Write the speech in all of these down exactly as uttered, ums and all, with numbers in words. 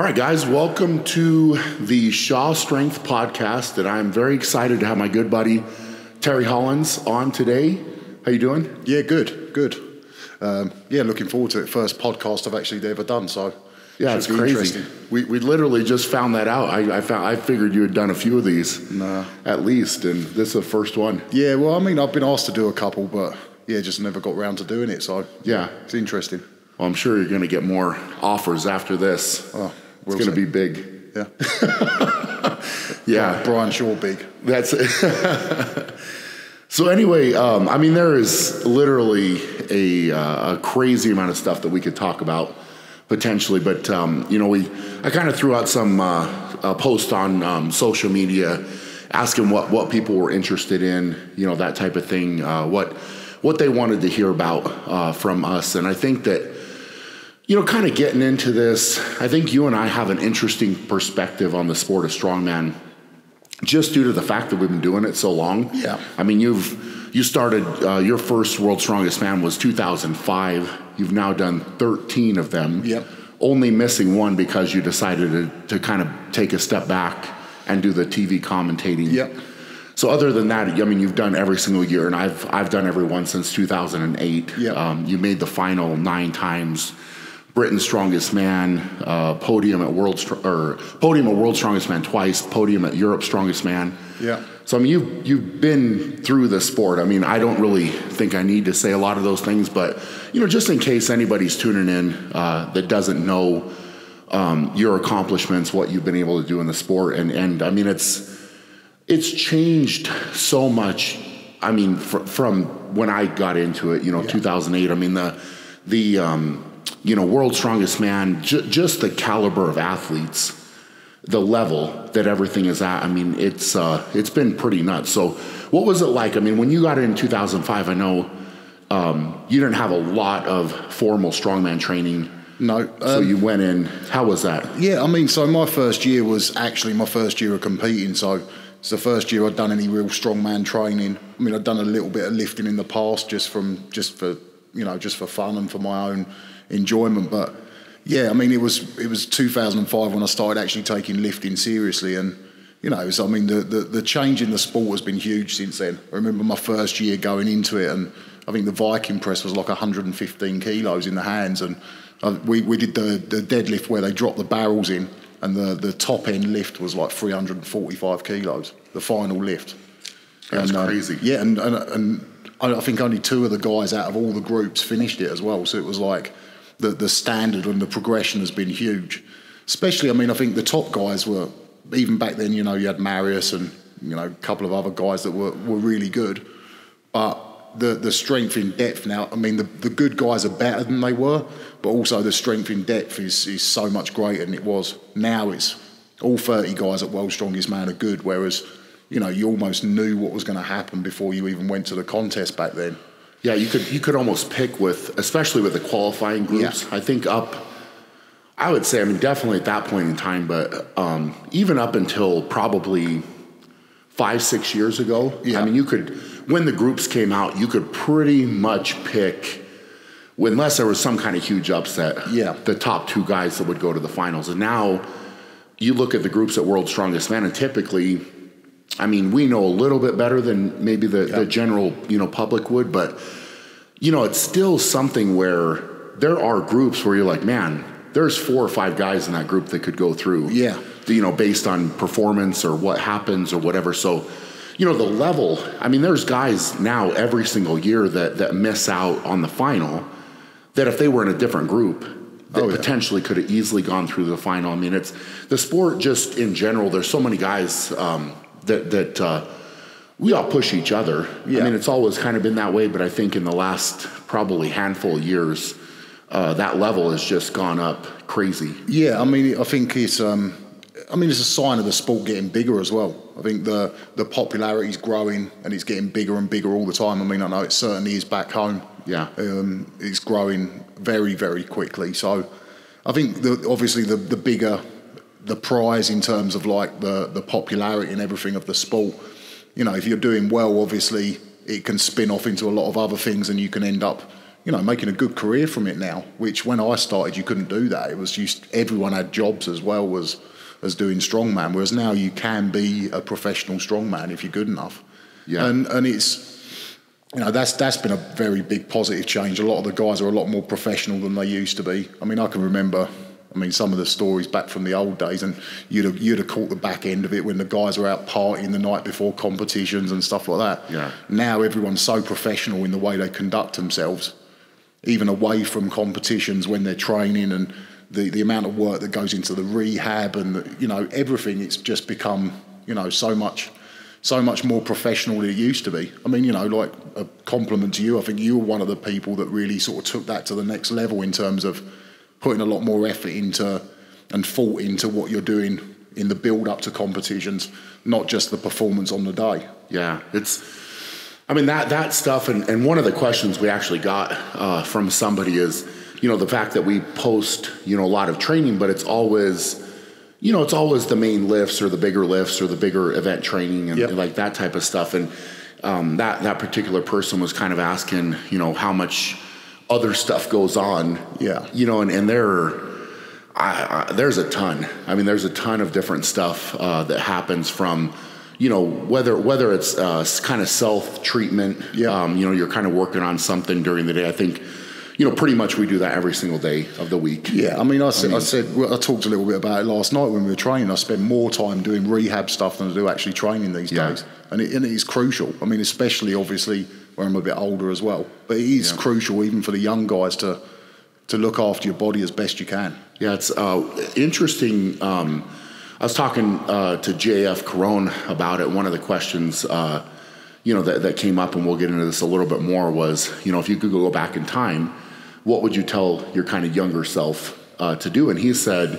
All right, guys, welcome to the Shaw Strength Podcast, and I'm very excited to have my good buddy Terry Hollands on today. How you doing? Yeah, good, good. Um, yeah, looking forward to it. First podcast I've actually ever done, so yeah, it's crazy. We we literally just found that out. I, I found I figured you had done a few of these, nah. at least, and this is the first one. Yeah, well, I mean, I've been asked to do a couple, but yeah, just never got around to doing it. So yeah, it's interesting. Well, I'm sure you're going to get more offers after this. Oh, we'll it's going to be big. Yeah. Yeah, Brian Shaw big. That's it. So anyway, um, I mean, there is literally a, uh, a crazy amount of stuff that we could talk about potentially, but um, you know, we I kind of threw out some uh, a post on um, social media asking what what people were interested in, you know, that type of thing, uh, what what they wanted to hear about uh, from us, and I think that you know, kind of getting into this, I think you and I have an interesting perspective on the sport of strongman, just due to the fact that we've been doing it so long. Yeah. I mean, you've, you started, uh, your first World Strongest Man was two thousand five. You've now done thirteen of them. Yep. Only missing one because you decided to, to kind of take a step back and do the T V commentating. Yep. So other than that, I mean, you've done every single year, and I've, I've done every one since two thousand eight. Yep. Um, you made the final nine times. Britain's Strongest Man, uh, podium at World Str or podium at World Strongest Man twice, podium at Europe's Strongest Man. Yeah. So I mean, you've you've been through the sport. I mean, I don't really think I need to say a lot of those things, but you know, just in case anybody's tuning in uh, that doesn't know um, your accomplishments, what you've been able to do in the sport, and and I mean, it's it's changed so much. I mean, fr from when I got into it, you know, yeah. two thousand eight. I mean, the the um, you know, World Strongest Man, j just the caliber of athletes, the level that everything is at. I mean, it's uh, it's been pretty nuts. So what was it like? I mean, when you got in two thousand five, I know um, you didn't have a lot of formal strongman training. No. Um, so you went in. How was that? Yeah, I mean, so my first year was actually my first year of competing. So it's the first year I'd done any real strongman training. I mean, I'd done a little bit of lifting in the past just from, just for, you know, just for fun and for my own enjoyment, but yeah, I mean, it was it was two thousand five when I started actually taking lifting seriously, and you know, it was, I mean, the, the the change in the sport has been huge since then. I remember my first year going into it, and I think the Viking press was like one hundred fifteen kilos in the hands, and uh, we we did the the deadlift where they dropped the barrels in, and the the top end lift was like three hundred forty-five kilos, the final lift. That's and, crazy. Uh, yeah, and and and I think only two of the guys out of all the groups finished it as well, so it was like. The, the standard and the progression has been huge. Especially, I mean, I think the top guys were, even back then, you know, you had Marius and, you know, a couple of other guys that were, were really good. But the, the strength in depth now, I mean, the, the good guys are better than they were, but also the strength in depth is, is so much greater than it was. Now it's all thirty guys at World Strongest Man are good, whereas, you know, you almost knew what was going to happen before you even went to the contest back then. Yeah, you could you could almost pick with, especially with the qualifying groups. Yeah. I think up, I would say, I mean, definitely at that point in time, but um, even up until probably five, six years ago, yeah. I mean, you could, when the groups came out, you could pretty much pick, unless there was some kind of huge upset, yeah. the top two guys that would go to the finals. And now you look at the groups at World Strongest Man, and typically, I mean, we know a little bit better than maybe the, yeah. the general, you know, public would, but, you know, it's still something where there are groups where you're like, man, there's four or five guys in that group that could go through, yeah, you know, based on performance or what happens or whatever. So, you know, the level, I mean, there's guys now every single year that, that miss out on the final that if they were in a different group, that oh, yeah. potentially could have easily gone through the final. I mean, it's the sport just in general, there's so many guys, um, that, that uh, we all push each other. Yeah. I mean, it's always kind of been that way, but I think in the last probably handful of years, uh, that level has just gone up crazy. Yeah, I mean, I think it's, um, I mean, it's a sign of the sport getting bigger as well. I think the, the popularity is growing and it's getting bigger and bigger all the time. I mean, I know it certainly is back home. Yeah. Um, it's growing very, very quickly. So I think the, obviously the, the bigger the prize in terms of like the the popularity and everything of the sport, you know, if you're doing well, obviously it can spin off into a lot of other things, and you can end up, you know, making a good career from it now, which when I started, you couldn't do that. It was just everyone had jobs as well as, as doing strongman, whereas now you can be a professional strongman if you're good enough. Yeah. And, and it's... You know, that's that's been a very big positive change. A lot of the guys are a lot more professional than they used to be. I mean, I can remember, I mean, some of the stories back from the old days, and you'd have, you'd have caught the back end of it when the guys were out partying the night before competitions and stuff like that. Yeah. Now everyone's so professional in the way they conduct themselves, even away from competitions when they're training, and the, the amount of work that goes into the rehab and, the, you know, everything, it's just become, you know, so much... so much more professional than it used to be. I mean, you know, like a compliment to you, I think you were one of the people that really sort of took that to the next level in terms of putting a lot more effort into and thought into what you're doing in the build-up to competitions, not just the performance on the day. Yeah, it's, I mean, that, that stuff, and, and one of the questions we actually got uh, from somebody is, you know, the fact that we post, you know, a lot of training, but it's always... you know, it's always the main lifts or the bigger lifts or the bigger event training and yep. like that type of stuff. And um, that, that particular person was kind of asking, you know, how much other stuff goes on. Yeah. You know, and, and there, I, I, there's a ton. I mean, there's a ton of different stuff uh, that happens from, you know, whether whether it's uh, kind of self-treatment, yep. um, you know, you're kind of working on something during the day. I think... you know, pretty much we do that every single day of the week. Yeah, I mean, I said, I, mean, I, said well, I talked a little bit about it last night when we were training. I spend more time doing rehab stuff than I do actually training these yeah. days, and it, and it is crucial. I mean, especially obviously when I'm a bit older as well, but it is yeah. crucial even for the young guys to to look after your body as best you can. Yeah, it's uh, interesting. Um, I was talking uh, to J F Caron about it. One of the questions, uh, you know, that, that came up, and we'll get into this a little bit more, was, you know, if you could go back in time, what would you tell your kind of younger self uh, to do? And he said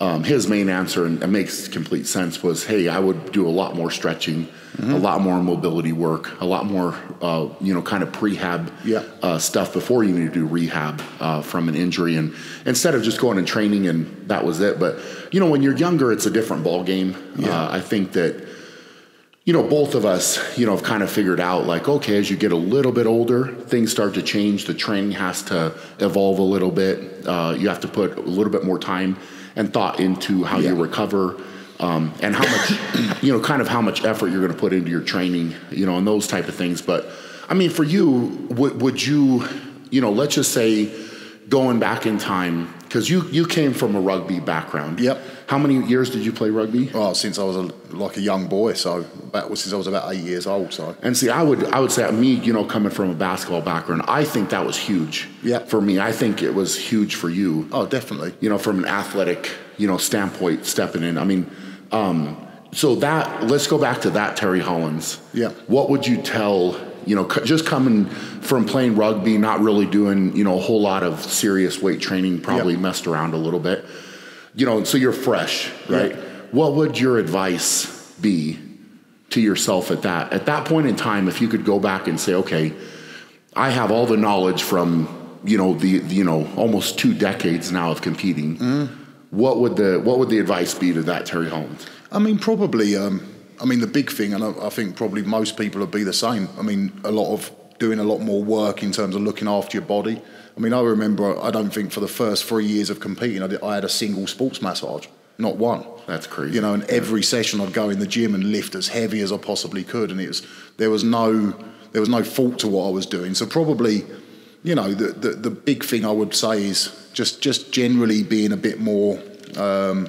um, his main answer, and it makes complete sense, was, hey, I would do a lot more stretching, mm-hmm. a lot more mobility work, a lot more, uh, you know, kind of prehab yeah. uh, stuff before you need to do rehab uh, from an injury. And instead of just going and training and that was it. But, you know, when you're younger, it's a different ballgame. Yeah. Uh, I think that, you know, both of us, you know, have kind of figured out, like, okay, as you get a little bit older, things start to change. The training has to evolve a little bit. Uh, you have to put a little bit more time and thought into how yeah. you recover um, and how much, you know, kind of how much effort you're going to put into your training, you know, and those type of things. But, I mean, for you, would, would you, you know, let's just say going back in time, because you, you came from a rugby background. Yep. How many years did you play rugby? Oh, since I was a, like a young boy, so that was since I was about eight years old. So. And see, I would I would say, me, you know, coming from a basketball background, I think that was huge yep. for me. I think it was huge for you. Oh, definitely. You know, from an athletic, you know, standpoint, stepping in. I mean, um, so that, let's go back to that, Terry Hollands. Yeah. What would you tell, you know, just coming from playing rugby, not really doing, you know, a whole lot of serious weight training, probably yep. messed around a little bit. You know, so you're fresh, right? Yeah. What would your advice be to yourself at that at that point in time, if you could go back and say, okay, I have all the knowledge from, you know, the, the you know, almost two decades now of competing. Mm. What would the what would the advice be to that Terry Hollands? I mean, probably. Um, I mean, the big thing, and I, I think probably most people would be the same. I mean, a lot of doing a lot more work in terms of looking after your body. I mean, I remember, I don't think for the first three years of competing, I, did, I had a single sports massage, not one. That's crazy. You know, and every session I'd go in the gym and lift as heavy as I possibly could, and it was, there was no there was no fault to what I was doing. So probably, you know, the the, the big thing I would say is just just generally being a bit more um,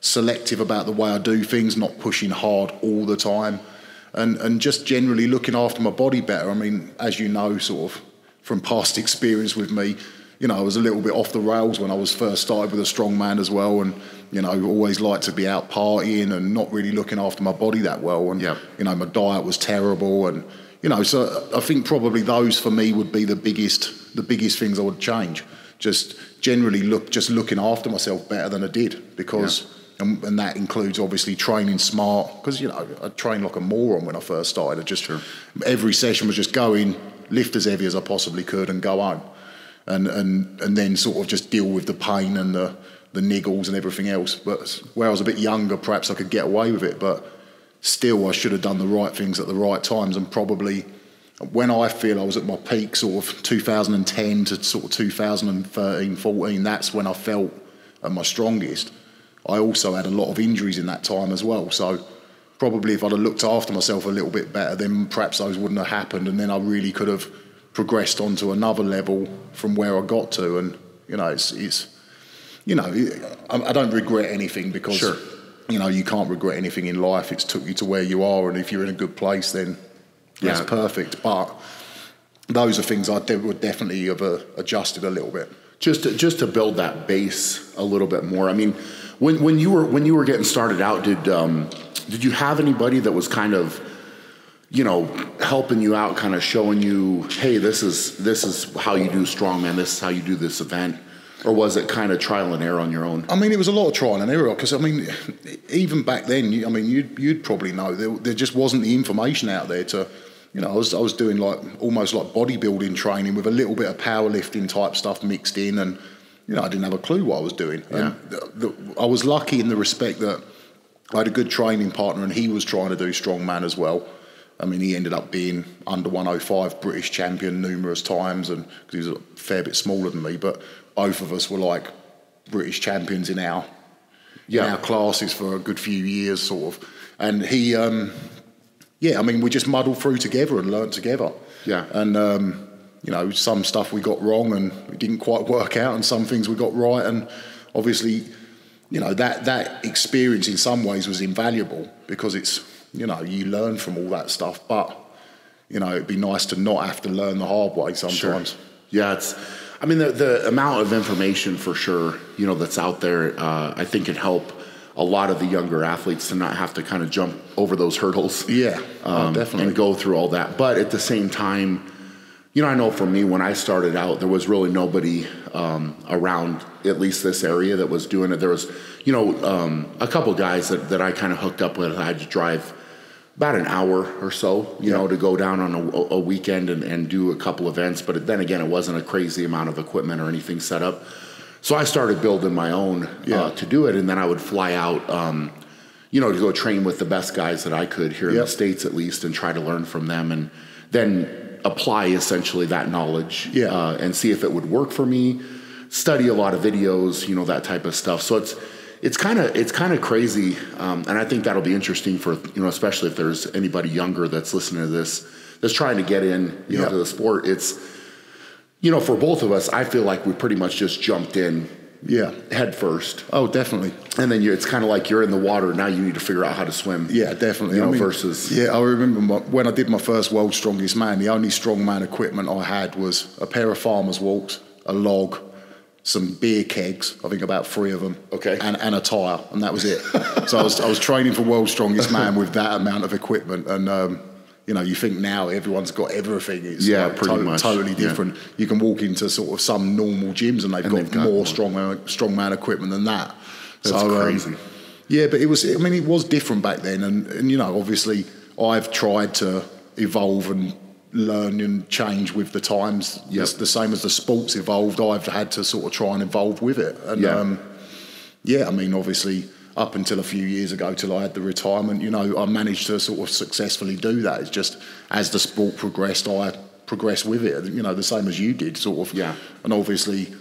selective about the way I do things, not pushing hard all the time, and and just generally looking after my body better. I mean, as you know, sort of, from past experience with me, you know, I was a little bit off the rails when I was first started with a strongman as well, and, you know, always liked to be out partying and not really looking after my body that well, and, yeah. you know, my diet was terrible, and, you know, so I think probably those for me would be the biggest, the biggest things I would change. Just generally look, just looking after myself better than I did, because, yeah. and, and that includes obviously training smart, because, you know, I trained like a moron when I first started. I just, sure. every session was just going, lift as heavy as I possibly could and go home, and and and then sort of just deal with the pain and the the niggles and everything else. But where I was a bit younger, perhaps I could get away with it, but still I should have done the right things at the right times, and probably when I feel I was at my peak, sort of two thousand ten to sort of two thousand thirteen, fourteen, that's when I felt at my strongest. I also had a lot of injuries in that time as well. So probably if I'd have looked after myself a little bit better, then perhaps those wouldn't have happened. And then I really could have progressed onto another level from where I got to. And, you know, it's, it's you know, I, I don't regret anything because, sure. you know, you can't regret anything in life. It's took you to where you are. And if you're in a good place, then yeah. that's perfect. But those are things I de- would definitely have uh, adjusted a little bit. Just to, just to build that base a little bit more. I mean, When when you were when you were getting started out, did um, did you have anybody that was kind of, you know, helping you out, kind of showing you, hey, this is this is how you do strongman, this is how you do this event, or was it kind of trial and error on your own? I mean, it was a lot of trial and error because I mean, even back then, you, I mean, you'd you'd probably know there, there just wasn't the information out there to, you know, I was I was doing like almost like bodybuilding training with a little bit of powerlifting type stuff mixed in and. You know, I didn't have a clue what I was doing. Yeah. And the, the, I was lucky in the respect that I had a good training partner and he was trying to do strongman as well. I mean, he ended up being under one oh five British champion numerous times and because he was a fair bit smaller than me, but both of us were like British champions in our, yeah. in our classes for a good few years sort of. And he, um, yeah, I mean, we just muddled through together and learned together. Yeah. And... Um, you know, some stuff we got wrong and it didn't quite work out and some things we got right. And obviously, you know, that, that experience in some ways was invaluable because it's, you know, you learn from all that stuff. But, you know, it'd be nice to not have to learn the hard way sometimes. Sure. Yeah, it's, I mean, the, the amount of information for sure, you know, that's out there, uh, I think can help a lot of the younger athletes to not have to kind of jump over those hurdles. Yeah, um, definitely. And go through all that. But at the same time, you know, I know for me, when I started out, there was really nobody um, around, at least this area, that was doing it. There was, you know, um, a couple guys that, that I kind of hooked up with. I had to drive about an hour or so, you yeah. know, to go down on a, a weekend and, and do a couple events. But then again, it wasn't a crazy amount of equipment or anything set up. So I started building my own yeah. uh, to do it. And then I would fly out, um, you know, to go train with the best guys that I could here yep. in the States, at least, and try to learn from them. And then... apply essentially that knowledge yeah. uh, and see if it would work for me, study a lot of videos, you know, that type of stuff. So it's, it's kind of, it's kind of crazy. Um, and I think that'll be interesting for, you know, especially if there's anybody younger that's listening to this, that's trying to get in, you yeah. know, to the sport. It's, you know, for both of us, I feel like we pretty much just jumped in yeah. head first. Oh, definitely. And then you, it's kind of like you're in the water. Now you need to figure out how to swim. Yeah, definitely. You know, I mean, versus. Yeah, I remember my, when I did my first World Strongest Man, the only strongman equipment I had was a pair of farmer's walks, a log, some beer kegs, I think about three of them. Okay. And, and a tire. And that was it. So I was, I was training for World Strongest Man with that amount of equipment. And, um, you know, you think now everyone's got everything. It's yeah, like pretty to- much. totally different. Yeah. You can walk into sort of some normal gyms and they've, and got, they've got more strongman, strongman equipment than that. That's so, crazy. Um, yeah, but it was, I mean, it was different back then. And, and, you know, obviously I've tried to evolve and learn and change with the times. Yep. It's the same as the sport's evolved. I've had to sort of try and evolve with it. And, yeah, um, yeah I mean, obviously... up until a few years ago, till I had the retirement, you know, I managed to sort of successfully do that. It's just as the sport progressed, I progressed with it, you know, the same as you did, sort of. Yeah. And obviously,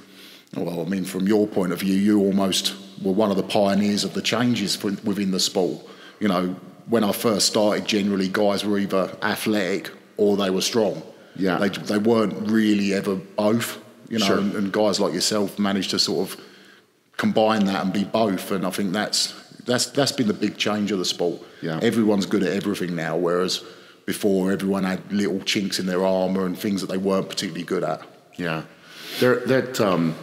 well, I mean, from your point of view, you almost were one of the pioneers of the changes for, within the sport. You know, when I first started, generally guys were either athletic or they were strong. Yeah. They, they weren't really ever both, you know, sure. and, and guys like yourself managed to sort of combine that and be both, and I think that's that's that's been the big change of the sport. Yeah, everyone's good at everything now, whereas before everyone had little chinks in their armor and things that they weren't particularly good at. Yeah, there that um,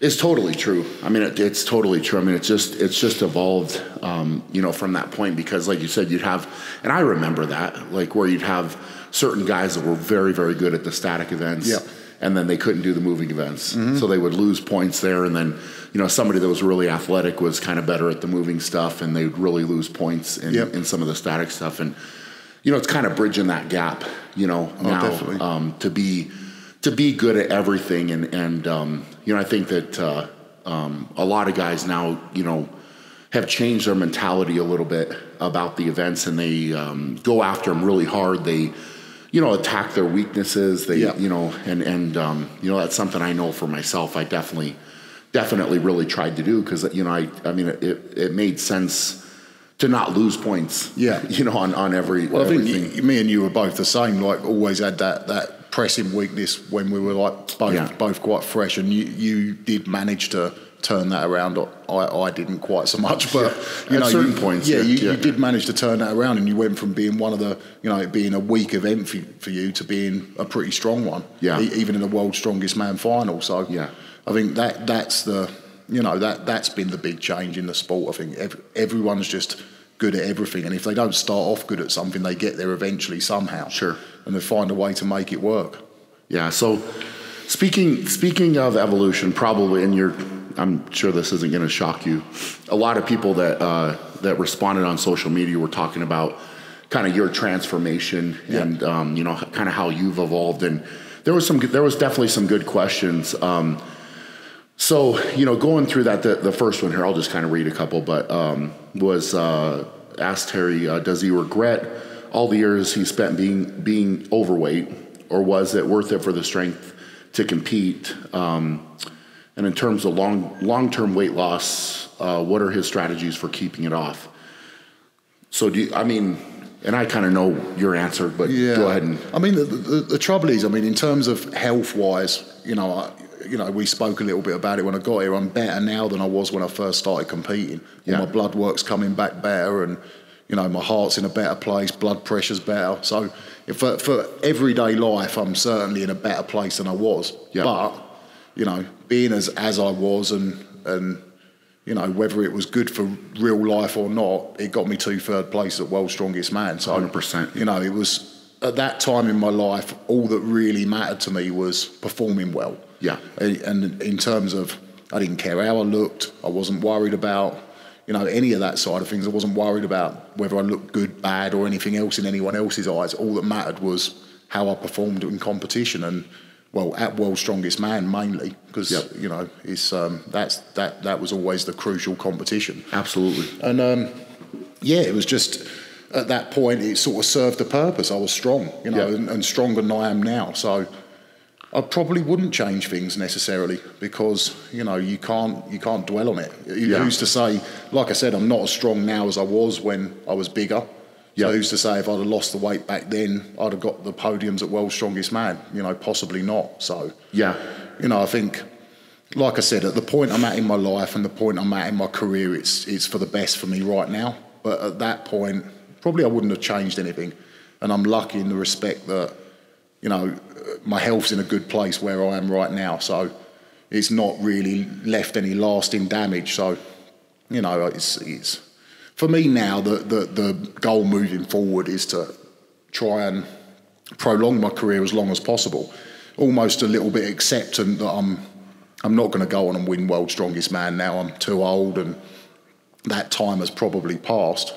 is totally true. I mean, it, it's totally true. I mean, it's just it's just evolved, um, you know, from that point because, like you said, you'd have, and I remember that, like where you'd have certain guys that were very very good at the static events. Yeah. And then they couldn't do the moving events. Mm-hmm. So they would lose points there. And then, you know, somebody that was really athletic was kind of better at the moving stuff, and they'd really lose points in, yep. in some of the static stuff. And, you know, it's kind of bridging that gap, you know, oh, now um, to be to be good at everything. And, and um, you know, I think that uh, um, a lot of guys now, you know, have changed their mentality a little bit about the events, and they um, go after them really hard. They... you know, attack their weaknesses. They, yep. you know, and, and, um, you know, that's something I know for myself. I definitely, definitely really tried to do. Cause you know, I, I mean, it, it made sense to not lose points. Yeah. You know, on, on every, well, everything. I think you, me and you were both the same, like always had that, that pressing weakness when we were like both, yeah. both quite fresh, and you, you did manage to turn that around. I, I didn't quite so much, but yeah. you at know, certain you, points, yeah, yeah, you, yeah, you did manage to turn that around, and you went from being one of the, you know, it being a weak event for, for you to being a pretty strong one, yeah, e even in the World Strongest Man final. So yeah, I think that that's the, you know, that that's been the big change in the sport. I think Every, everyone's just good at everything, and if they don't start off good at something, they get there eventually somehow. Sure, and they find a way to make it work. Yeah. So speaking speaking of evolution, probably in your, I'm sure this isn't going to shock you, a lot of people that uh, that responded on social media were talking about kind of your transformation, yeah, and um, you know, kind of how you've evolved. And there was some, there was definitely some good questions. Um, so you know, going through that, the, the first one here, I'll just kind of read a couple. But um, was uh, asked Terry, uh, does he regret all the years he spent being being overweight, or was it worth it for the strength to compete? Um, And in terms of long, long-term weight loss, uh, what are his strategies for keeping it off? So do you, I mean, and I kind of know your answer, but yeah, go ahead. And I mean, the, the, the trouble is, I mean, in terms of health-wise, you know, I, you know, we spoke a little bit about it when I got here. I'm better now than I was when I first started competing. Yeah. All my blood work's coming back better, and you know, my heart's in a better place, blood pressure's better. So if, for, for everyday life, I'm certainly in a better place than I was. Yeah. But you know, being as, as I was, and, and, you know, whether it was good for real life or not, it got me two third places at World Strongest Man. So, one hundred percent. You know, it was at that time in my life, all that really mattered to me was performing well. Yeah. And in terms of, I didn't care how I looked. I wasn't worried about, you know, any of that side of things. I wasn't worried about whether I looked good, bad, or anything else in anyone else's eyes. All that mattered was how I performed in competition. And, well, at World Strongest Man mainly, because yep, you know, it's um, that's that that was always the crucial competition. Absolutely. And um, yeah, it was just at that point it sort of served a purpose. I was strong, you know, yep, and, and stronger than I am now. So I probably wouldn't change things necessarily, because you know, you can't you can't dwell on it. Yeah. Who's to say? Like I said, I'm not as strong now as I was when I was bigger. So yep, who's to say if I'd have lost the weight back then, I'd have got the podiums at World's Strongest Man? You know, possibly not. So, yeah, you know, I think, like I said, at the point I'm at in my life and the point I'm at in my career, it's, it's for the best for me right now. But at that point, probably I wouldn't have changed anything. And I'm lucky in the respect that, you know, my health's in a good place where I am right now. So it's not really left any lasting damage. So, you know, it's... it's for me now, the, the, the goal moving forward is to try and prolong my career as long as possible. Almost a little bit acceptant that I'm, I'm not going to go on and win World Strongest Man now. I'm too old, and that time has probably passed.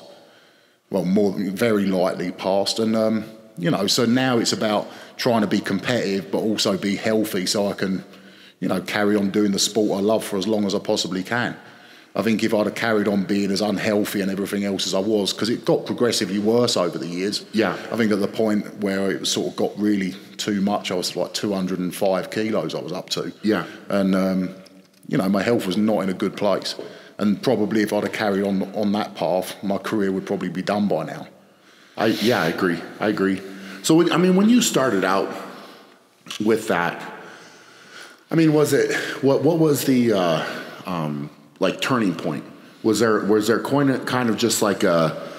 Well, more than, very lightly passed. And, um, you know, so now it's about trying to be competitive but also be healthy so I can, you know, carry on doing the sport I love for as long as I possibly can. I think if I'd have carried on being as unhealthy and everything else as I was, because it got progressively worse over the years. Yeah. I think at the point where it sort of got really too much, I was like two hundred and five kilos I was up to. Yeah. And, um, you know, my health was not in a good place. And probably if I'd have carried on on that path, my career would probably be done by now. I, yeah, I agree. I agree. So, I mean, when you started out with that, I mean, was it, what, what was the... Uh, um, like turning point? Was there, was there kind of just like a,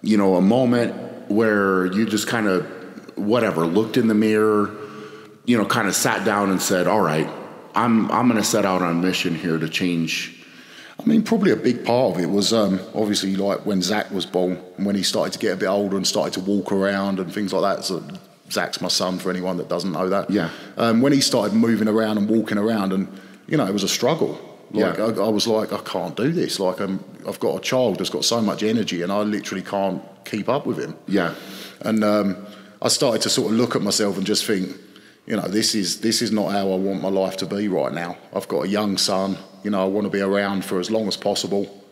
you know, a moment where you just kind of, whatever, looked in the mirror, you know, kind of sat down and said, all right, I'm, I'm going to set out on a mission here to change? I mean, probably a big part of it was um, obviously like when Zach was born and when he started to get a bit older and started to walk around and things like that. So Zach's my son, for anyone that doesn't know that. Yeah. Um, when he started moving around and walking around, and, you know, it was a struggle. Like, yeah. I, I was like, I can't do this. Like, I'm, I've got a child that's got so much energy and I literally can't keep up with him. Yeah. And um, I started to sort of look at myself and just think, you know, this is, this is not how I want my life to be right now. I've got a young son. You know, I want to be around for as long as possible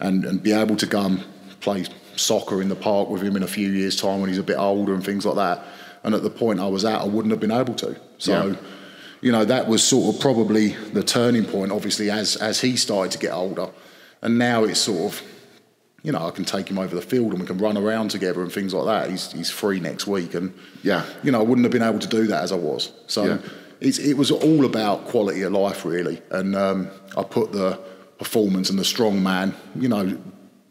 and, and be able to go and play soccer in the park with him in a few years' time when he's a bit older and things like that. and at the point I was at, I wouldn't have been able to. So, yeah. you know, that was sort of probably the turning point, obviously, as, as he started to get older. And now it's sort of, you know, I can take him over the field and we can run around together and things like that. He's, he's free next week. And, yeah, you know, I wouldn't have been able to do that as I was. So yeah. it's, it was all about quality of life, really. And um, I put the performance and the strong man, you know,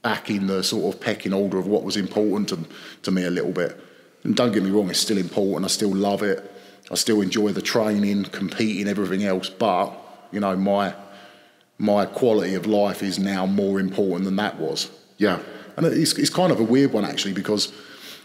back in the sort of pecking order of what was important to, to me a little bit. And don't get me wrong, it's still important. I still love it. I still enjoy the training, competing, everything else. But, you know, my, my quality of life is now more important than that was. Yeah. And it's, it's kind of a weird one, actually, because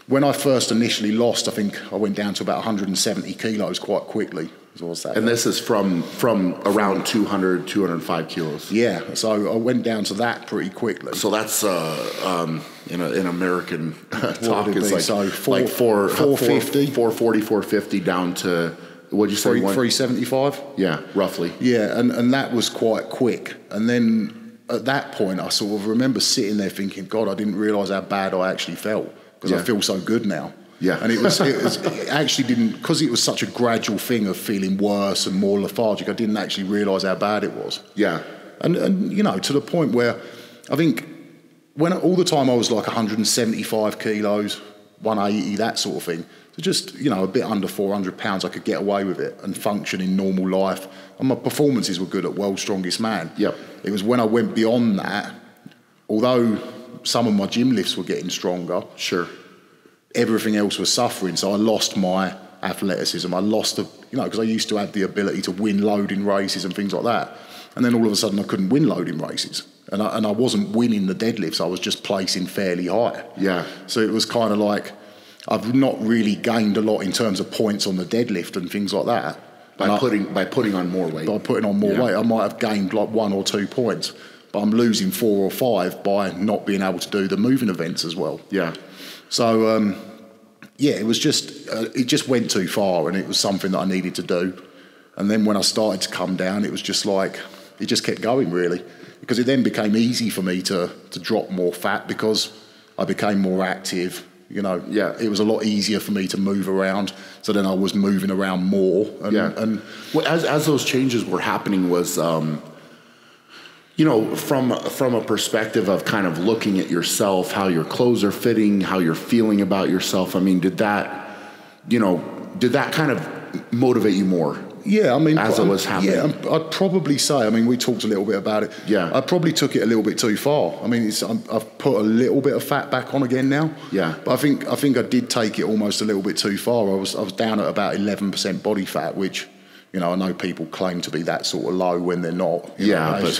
when I first initially lost, I think I went down to about one hundred seventy kilos quite quickly. What's that? And this is from, from around two hundred, two hundred five kilos. Yeah. So I went down to that pretty quickly. So that's, uh, um, in, a, in American talk, is like, so four, like four, four fifty. four forty, four fifty down to, what'd you say? three seventy-five? Yeah, roughly. Yeah. And, and that was quite quick. And then... at that point, I sort of remember sitting there thinking, God, I didn't realise how bad I actually felt, because yeah. I feel so good now. Yeah. And it was, it was it actually didn't, because it was such a gradual thing of feeling worse and more lethargic, I didn't actually realise how bad it was. Yeah. And, and, you know, to the point where I think when all the time I was like one hundred seventy-five kilos, one eighty, that sort of thing. So just, you know, a bit under four hundred pounds, I could get away with it and function in normal life. And my performances were good at World Strongest Man. Yep. It was when I went beyond that, although some of my gym lifts were getting stronger. Sure. Everything else was suffering. So I lost my athleticism. I lost the, you know, because I used to have the ability to win loading races and things like that. And then all of a sudden I couldn't win loading races. And I, and I wasn't winning the deadlifts. I was just placing fairly high. Yeah. So it was kind of like I've not really gained a lot in terms of points on the deadlift and things like that. By and putting I, by putting on more weight. By putting on more yeah. weight. I might have gained like one or two points, but I'm losing four or five by not being able to do the moving events as well. Yeah. So, um, yeah, it was just, uh, it just went too far, and it was something that I needed to do. And then when I started to come down, it was just like, it just kept going, really. Because it then became easy for me to, to drop more fat because I became more active, you know. Yeah. It was a lot easier for me to move around, so then I was moving around more. And, yeah. And well, as, as those changes were happening was, um, you know, from, from a perspective of kind of looking at yourself, how your clothes are fitting, how you're feeling about yourself, I mean, did that, you know, did that kind of motivate you more? Yeah, I mean, as it was happening, yeah, I'd probably say. I mean, we talked a little bit about it. Yeah, I probably took it a little bit too far. I mean, it's, I'm, I've put a little bit of fat back on again now. Yeah, but I think I think I did take it almost a little bit too far. I was I was down at about eleven percent body fat, which, you know, I know people claim to be that sort of low when they're not. Yeah, but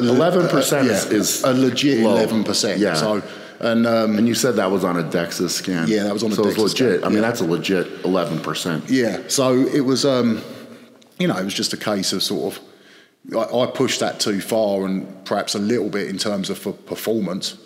eleven percent is, is a legit eleven percent. Yeah. So. And, um, and you said that was on a DEXA scan. Yeah, that was on a so DEXA scan. So it's legit. Scan. I mean, yeah. That's a legit eleven percent. Yeah. So it was, um, you know, it was just a case of sort of, I, I pushed that too far, and perhaps a little bit in terms of for performance.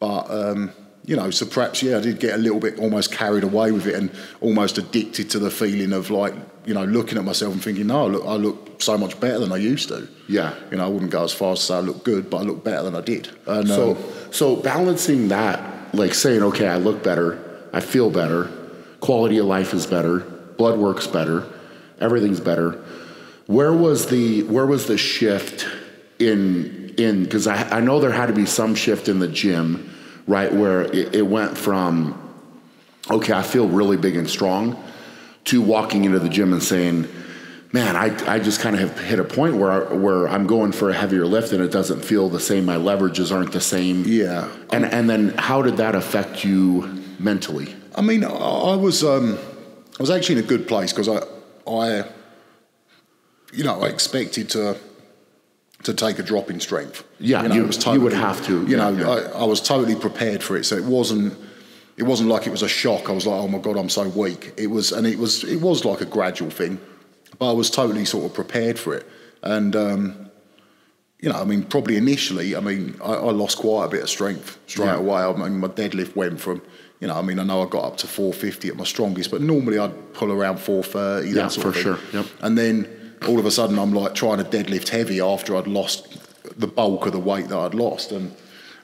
But, um, you know, so perhaps, yeah, I did get a little bit almost carried away with it and almost addicted to the feeling of like, you know, looking at myself and thinking, no, I look, I look so much better than I used to. Yeah. You know, I wouldn't go as far as to say I look good, but I look better than I did. And, so, um, so balancing that, like saying, okay, I look better, I feel better, quality of life is better, blood work's better, everything's better. Where was the where was the shift in in because I I know there had to be some shift in the gym, right, where it, it went from, okay, I feel really big and strong, to walking into the gym and saying, man, I, I just kind of have hit a point where I, where I'm going for a heavier lift and it doesn't feel the same. My leverages aren't the same. Yeah. And, and then how did that affect you mentally? I mean, I, I was um, I was actually in a good place because I, I, you know, I expected to to take a drop in strength. Yeah, you, know, you, it was totally, you would have to. You yeah, know, yeah. I, I was totally prepared for it. So it wasn't... It wasn't like it was a shock. I was like, oh my God, I'm so weak. It was, and it was, it was like a gradual thing, but I was totally sort of prepared for it. And, um, you know, I mean, probably initially, I mean, I, I lost quite a bit of strength straight yeah. away. I mean, my deadlift went from, you know, I mean, I know I got up to four fifty at my strongest, but normally I'd pull around four thirty, that yeah, sort of thing. Yeah, for sure. Yep. And then all of a sudden I'm like trying to deadlift heavy after I'd lost the bulk of the weight that I'd lost. And,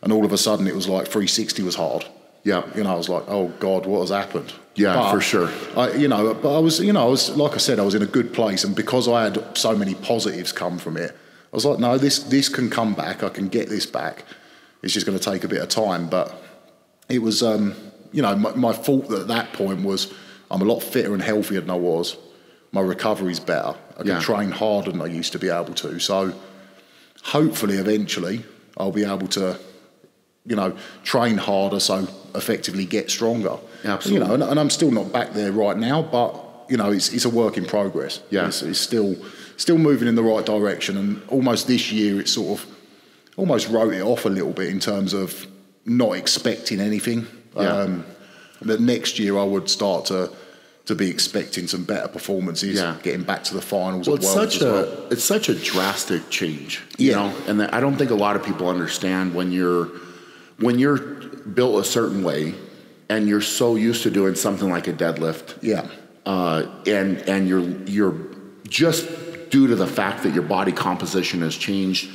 and all of a sudden it was like three sixty was hard. Yeah. You know, I was like, oh God, what has happened? Yeah, but for sure. I, you know, but I was, you know, I was, like I said, I was in a good place. And because I had so many positives come from it, I was like, no, this, this can come back. I can get this back. It's just going to take a bit of time. But it was, um, you know, my, my fault at that point was I'm a lot fitter and healthier than I was. My recovery's better. I can yeah. train harder than I used to be able to. So hopefully eventually I'll be able to, you know, train harder, so effectively get stronger. Absolutely. You know, and, and I'm still not back there right now, but, you know, it's, it's a work in progress. Yeah. It's, it's still still moving in the right direction. And almost this year it sort of almost wrote it off a little bit in terms of not expecting anything. Yeah. Um, that next year I would start to... to be expecting some better performances, yeah. getting back to the finals. Well, at it's Worlds such as a well. It's such a drastic change, yeah. you know. And I don't think a lot of people understand when you're when you're built a certain way and you're so used to doing something like a deadlift, yeah. Uh, and and you're you're just due to the fact that your body composition has changed,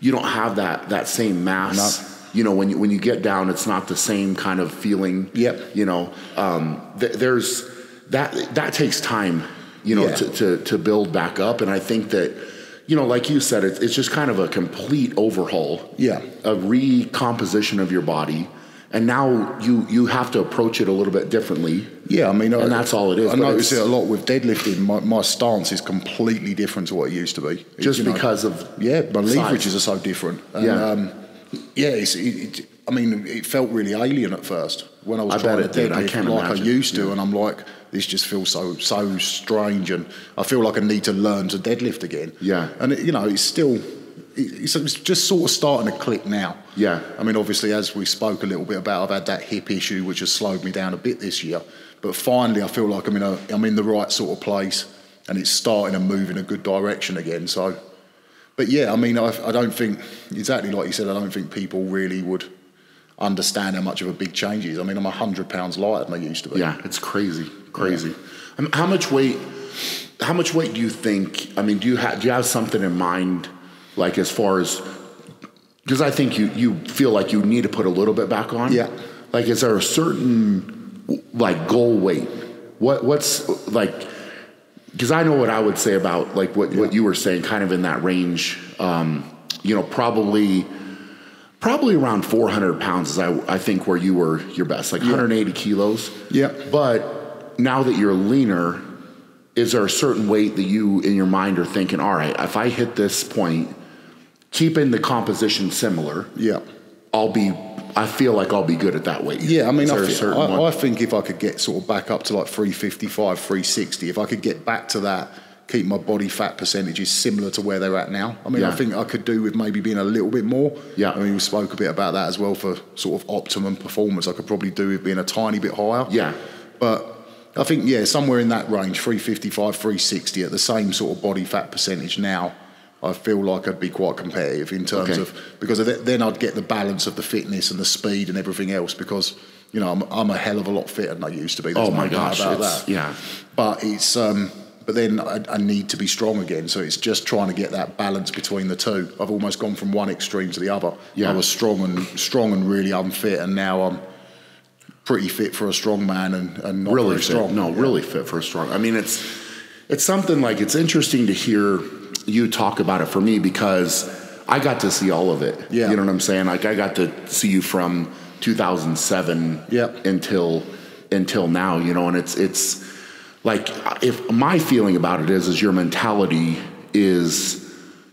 you don't have that that same mass. Not You know, when you when you get down, it's not the same kind of feeling. Yep. You know, um, th there's. That that takes time, you know, yeah. to, to, to build back up. And I think that, you know, like you said, it's, it's just kind of a complete overhaul, yeah, a recomposition of your body. And now you you have to approach it a little bit differently. Yeah, I mean, and I, that's all it is. I notice it a lot with deadlifting. My, my stance is completely different to what it used to be, just you because know, of yeah, my size. Leverages are so different. And, yeah, um, yeah. It's, it, it, I mean, it felt really alien at first when I was I trying to deadlift like imagine. I used to, yeah. and I'm like. This just feels so so strange, and I feel like I need to learn to deadlift again. Yeah, and it, you know, it's still, it's, it's just sort of starting to click now. Yeah, I mean, obviously, as we spoke a little bit about, I've had that hip issue, which has slowed me down a bit this year. But finally, I feel like I'm in a I'm in the right sort of place, and it's starting to move in a good direction again. So, but yeah, I mean, I, I don't think exactly like you said. I don't think people really would understand how much of a big change it is. I mean, I'm a hundred pounds lighter than I used to be. Yeah, it's crazy. Crazy. Yeah. I mean, how much weight? How much weight do you think? I mean, do you have do you have something in mind, like as far as? Because I think you you feel like you need to put a little bit back on. Yeah. Like, is there a certain like goal weight? What what's like? Because I know what I would say about like what yeah. what you were saying, kind of in that range. Um, you know, probably. Probably around four hundred pounds is I, I think where you were your best, like yeah. one hundred eighty kilos. Yeah. But now that you're leaner, is there a certain weight that you in your mind are thinking, all right, if I hit this point, keeping the composition similar, yeah, I'll be, I feel like I'll be good at that weight. Yeah, I mean, I, feel, I, I think if I could get sort of back up to like three fifty-five, three sixty, if I could get back to that, keep my body fat percentages similar to where they're at now. I mean, yeah. I think I could do with maybe being a little bit more. Yeah. I mean, we spoke a bit about that as well for sort of optimum performance. I could probably do with being a tiny bit higher. Yeah. But I think, yeah, somewhere in that range, three fifty-five, three sixty, at the same sort of body fat percentage now, I feel like I'd be quite competitive in terms okay. of, because of th then I'd get the balance of the fitness and the speed and everything else, because, you know, I'm, I'm a hell of a lot fitter than I used to be. There's oh my no gosh. Doubt about it's, that. Yeah. But it's... Um, But then I, I need to be strong again. So it's just trying to get that balance between the two. I've almost gone from one extreme to the other. Yeah. I was strong and strong and really unfit, and now I'm pretty fit for a strong man and, and not really strong. No, yeah. really fit for a strong. I mean, it's it's something like it's interesting to hear you talk about it for me, because I got to see all of it. Yeah. You know what I'm saying? Like, I got to see you from two thousand seven yep. until until now. You know, and it's it's. Like, if my feeling about it is, is your mentality is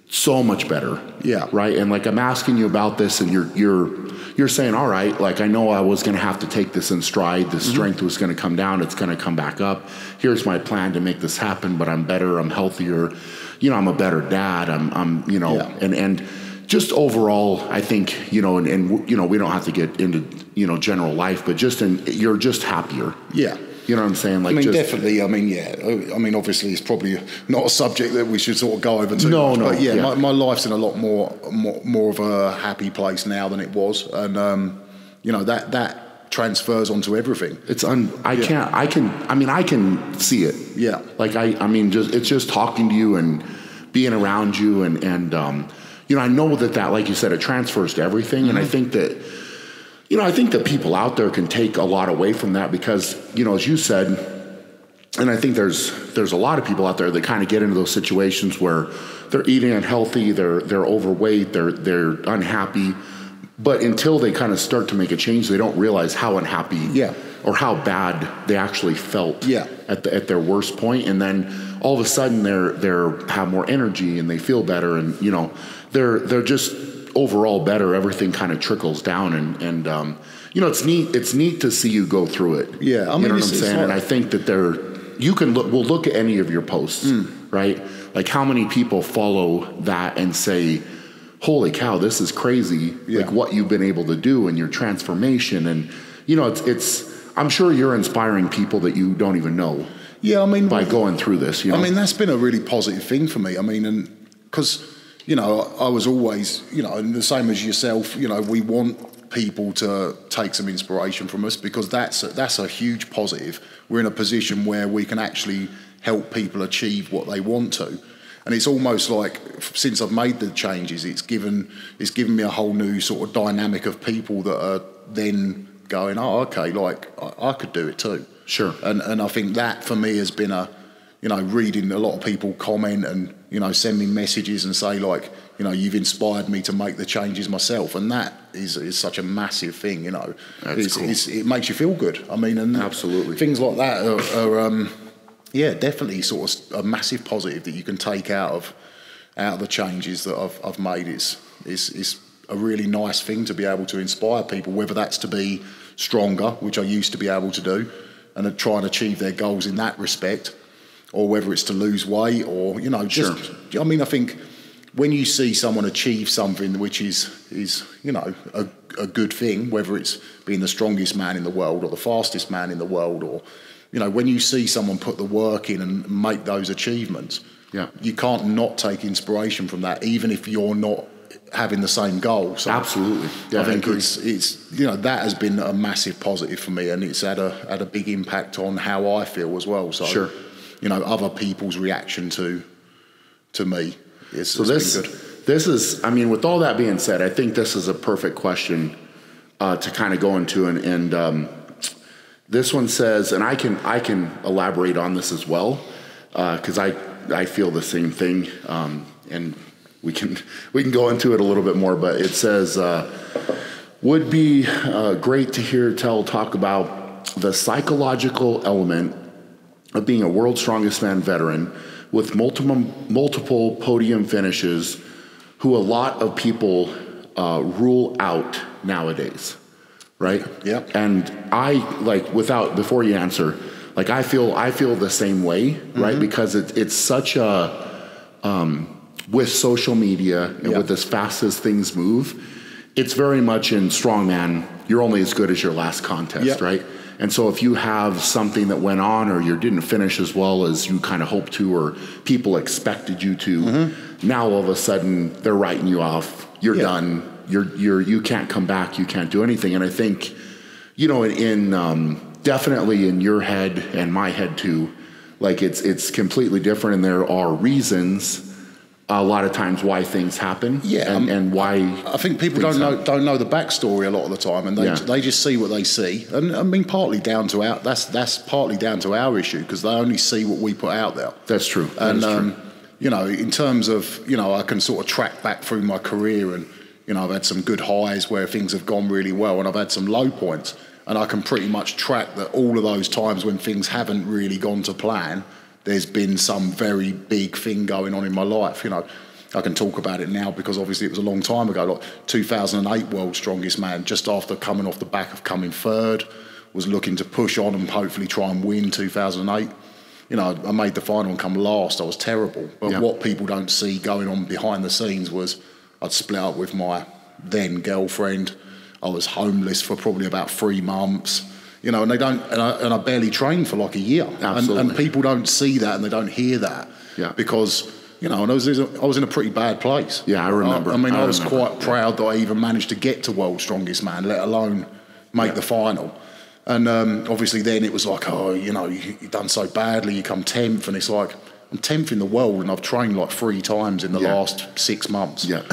so much better. Yeah. Right. And like, I'm asking you about this, and you're, you're, you're saying, all right, like, I know I was going to have to take this in stride. The strength mm-hmm. was going to come down. It's going to come back up. Here's my plan to make this happen, but I'm better. I'm healthier. You know, I'm a better dad. I'm, I'm, you know, yeah. and, and just overall, I think, you know, and, and, you know, we don't have to get into, you know, general life, but just in, you're just happier. Yeah. You know what I'm saying? Like, I mean, just, definitely. I mean, yeah. I mean, obviously, it's probably not a subject that we should sort of go over too no, much. No, but yeah, yeah. My, my life's in a lot more, more, more of a happy place now than it was, and um, you know, that that transfers onto everything. It's un. I yeah. can't. I can. I mean, I can see it. Yeah. Like I. I mean, just it's just talking to you and being around you, and and um, you know, I know that that, like you said, it transfers to everything, mm-hmm. and I think that. you know, I think the people out there can take a lot away from that because, you know, as you said, and I think there's there's a lot of people out there that kind of get into those situations where they're eating unhealthy, they're they're overweight, they're they're unhappy, but until they kind of start to make a change, they don't realize how unhappy yeah. or how bad they actually felt yeah. at the, at their worst point, and then all of a sudden they're they're have more energy and they feel better, and you know they're they're just overall better. Everything kind of trickles down, and and um, you know it's neat it's neat to see you go through it. Yeah, I mean, you know what I'm saying, and I think that they're. You can look, we'll look at any of your posts, mm. right? Like how many people follow that and say, holy cow, this is crazy. Yeah. Like what you've been able to do and your transformation. And you know, it's, it's, I'm sure you're inspiring people that you don't even know. Yeah. I mean, by going through this, you know? I mean, that's been a really positive thing for me. I mean, and cause you know, I was always, you know, and the same as yourself, you know, we want people to take some inspiration from us because that's a, that's a huge positive. We're in a position where we can actually help people achieve what they want to, and it's almost like since I've made the changes, it's given it's given me a whole new sort of dynamic of people that are then going, oh, okay, like I, I could do it too. Sure. And and I think that for me has been a, you know, reading a lot of people comment and you know send me messages and say like, you know, you've inspired me to make the changes myself, and that is is such a massive thing. You know, That's it's, cool. it's, it makes you feel good. I mean, and absolutely things like that are, are um, yeah, definitely sort of a massive positive that you can take out of out of the changes that I've I've made. It's it's it's a really nice thing to be able to inspire people, whether that's to be stronger, which I used to be able to do, and to try and achieve their goals in that respect, or whether it's to lose weight, or you know, just sure. I mean, I think. When you see someone achieve something which is, is you know, a, a good thing, whether it's being the strongest man in the world or the fastest man in the world, or, you know, when you see someone put the work in and make those achievements, yeah. you can't not take inspiration from that, even if you're not having the same goal. So absolutely. Yeah, I think I it's, it's, you know, that has been a massive positive for me, and it's had a, had a big impact on how I feel as well. So, sure. you know, other people's reaction to, to me. It's, so it's this, this is, I mean, with all that being said, I think this is a perfect question uh, to kind of go into. And, and um, this one says, and I can, I can elaborate on this as well. Uh, cause I, I feel the same thing. Um, and we can, we can go into it a little bit more, but it says, uh, would be uh, great to hear Tell talk about the psychological element of being a World Strongest Man veteran with multiple, multiple podium finishes, who a lot of people uh, rule out nowadays, right? Yeah. And I, like, without, before you answer, like, I feel I feel the same way, mm-hmm. right? Because it, it's such a, um, with social media and yep. with as fast as things move, it's very much in strongman, you're only as good as your last contest, yep. right? And so if you have something that went on or you didn't finish as well as you kind of hoped to or people expected you to, mm-hmm. now all of a sudden they're writing you off. You're yeah. done. You're, you're, you can't come back. You can't do anything. And I think, you know, in, in um, definitely in your head and my head too, like it's, it's completely different, and there are reasons a lot of times why things happen, yeah, and, um, and why I think people don't know happen. don't know the backstory a lot of the time, and they yeah. they just see what they see, and I mean partly down to our that's that's partly down to our issue because they only see what we put out there. That's true, that and is um, true. You know, in terms of you know, I can sort of track back through my career, and you know, I've had some good highs where things have gone really well, and I've had some low points, and I can pretty much track that all of those times when things haven't really gone to plan. There's been some very big thing going on in my life. You know, I can talk about it now because obviously it was a long time ago, like two thousand eight World Strongest Man, just after coming off the back of coming third, was looking to push on and hopefully try and win two thousand eight. You know, I made the final and come last. I was terrible. But yeah. what people don't see going on behind the scenes was I'd split up with my then girlfriend. I was homeless for probably about three months. You know, and they don't, and I, and I barely trained for like a year. Absolutely. And, and people don't see that and they don't hear that. Yeah. Because, you know, and I was, I was in a pretty bad place. Yeah, I remember. I, I mean, I, I was remember. quite proud that I even managed to get to World Strongest Man, let alone make yeah. the final. And um, obviously then it was like, oh, you know, you, you've done so badly, you come tenth. And it's like, I'm tenth in the world, and I've trained like three times in the yeah. last six months. Yeah,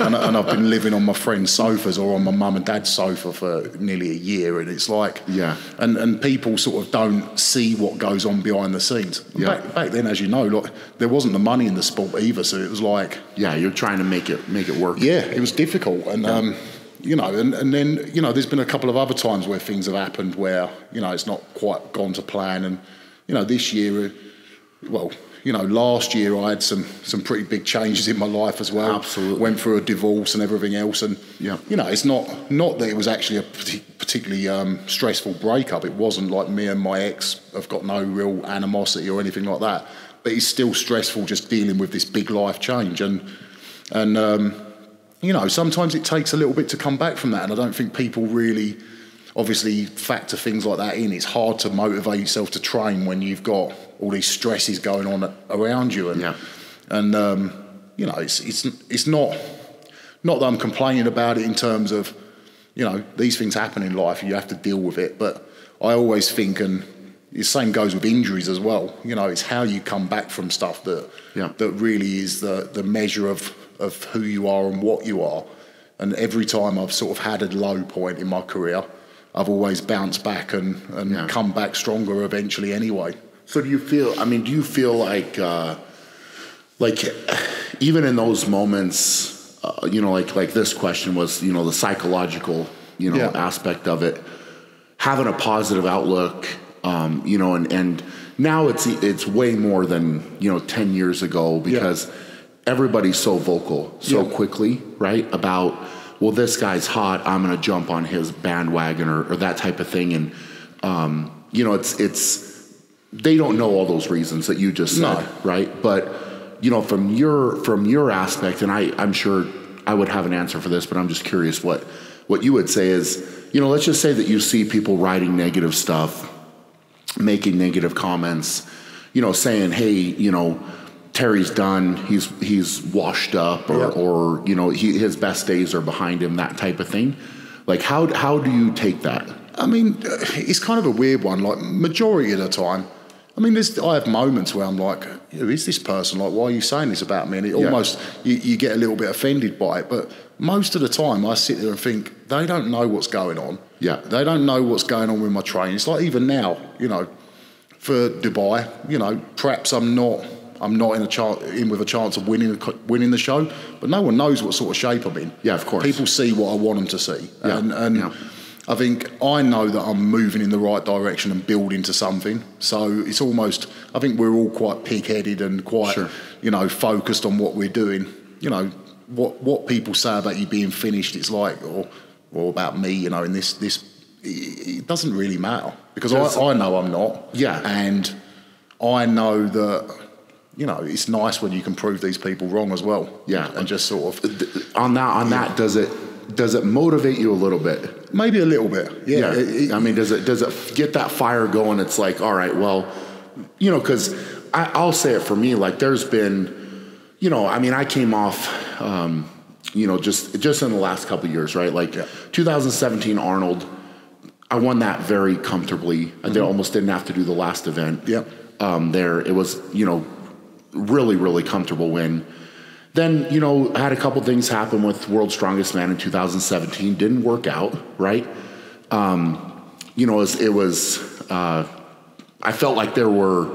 and, and I've been living on my friend's sofas or on my mum and dad's sofa for nearly a year, and it's like, yeah, and and people sort of don't see what goes on behind the scenes. Yeah. Back, back then, as you know, like there wasn't the money in the sport either, so it was like, yeah, you're trying to make it make it work. Yeah, it was difficult, and yeah. um, you know, and and then you know, there's been a couple of other times where things have happened where you know it's not quite gone to plan, and you know, this year, well. You know, last year I had some some pretty big changes in my life as well. Absolutely. Went through a divorce and everything else. And, yeah. you know, it's not, not that it was actually a particularly um, stressful breakup. It wasn't like me and my ex have got no real animosity or anything like that. But it's still stressful just dealing with this big life change. And, and um, you know, sometimes it takes a little bit to come back from that. And I don't think people really, obviously, factor things like that in. It's hard to motivate yourself to train when you've got all these stresses going on around you, and yeah. and um, you know, it's it's it's not not that I'm complaining about it in terms of, you know, these things happen in life, you have to deal with it. But I always think, and the same goes with injuries as well. You know, it's how you come back from stuff that yeah. that really is the the measure of of who you are and what you are. And every time I've sort of had a low point in my career, I've always bounced back and and yeah. come back stronger eventually anyway. So do you feel, I mean, do you feel like, uh, like even in those moments, uh, you know, like, like this question was, you know, the psychological, you know, yeah. aspect of it, having a positive outlook, um, you know, and, and now it's, it's way more than, you know, ten years ago, because yeah. everybody's so vocal so yeah. quickly, right? About, well, this guy's hot, I'm going to jump on his bandwagon, or, or that type of thing. And, um, you know, it's, it's, they don't know all those reasons that you just said, no. right? But, you know, from your from your aspect, and I, I'm sure I would have an answer for this, but I'm just curious what, what you would say is, you know, let's just say that you see people writing negative stuff, making negative comments, you know, saying, hey, you know, Terry's done, he's he's washed up, or, yep. or you know, he, his best days are behind him, that type of thing. Like, how how do you take that? I mean, it's kind of a weird one. Like, majority of the time, I mean, there's, I have moments where I'm like, who is this person? Like, why are you saying this about me? And it yeah. almost, you, you get a little bit offended by it. But most of the time I sit there and think, they don't know what's going on. Yeah. They don't know what's going on with my training. It's like even now, you know, for Dubai, you know, perhaps I'm not, I'm not in, a chance, in with a chance of winning, winning the show, but no one knows what sort of shape I'm in. Yeah, of course. People see what I want them to see. Yeah. And, and yeah. I think I know that I'm moving in the right direction and building to something. So it's almost, I think we're all quite pig-headed and quite, sure. you know, focused on what we're doing. You know, what what people say about you being finished, it's like, or or about me, you know, in this, this it doesn't really matter. Because I, I know I'm not. Yeah. And I know that, you know, it's nice when you can prove these people wrong as well. Yeah. And just sort of. On that, on that, does it, does it motivate you a little bit? Maybe a little bit, yeah. yeah. It, it, I mean, does it does it get that fire going? It's like, all right, well, you know, because I'll say it for me, like there's been, you know, I mean, I came off, um, you know, just just in the last couple of years, right? Like yeah. twenty seventeen Arnold, I won that very comfortably. Mm-hmm. I almost didn't have to do the last event. Yep. Um, there, it was, you know, really, really comfortable win. Then, you know, had a couple things happen with World Strongest Man in two thousand seventeen. Didn't work out, right? Um, you know, it was, it was uh, I felt like there were,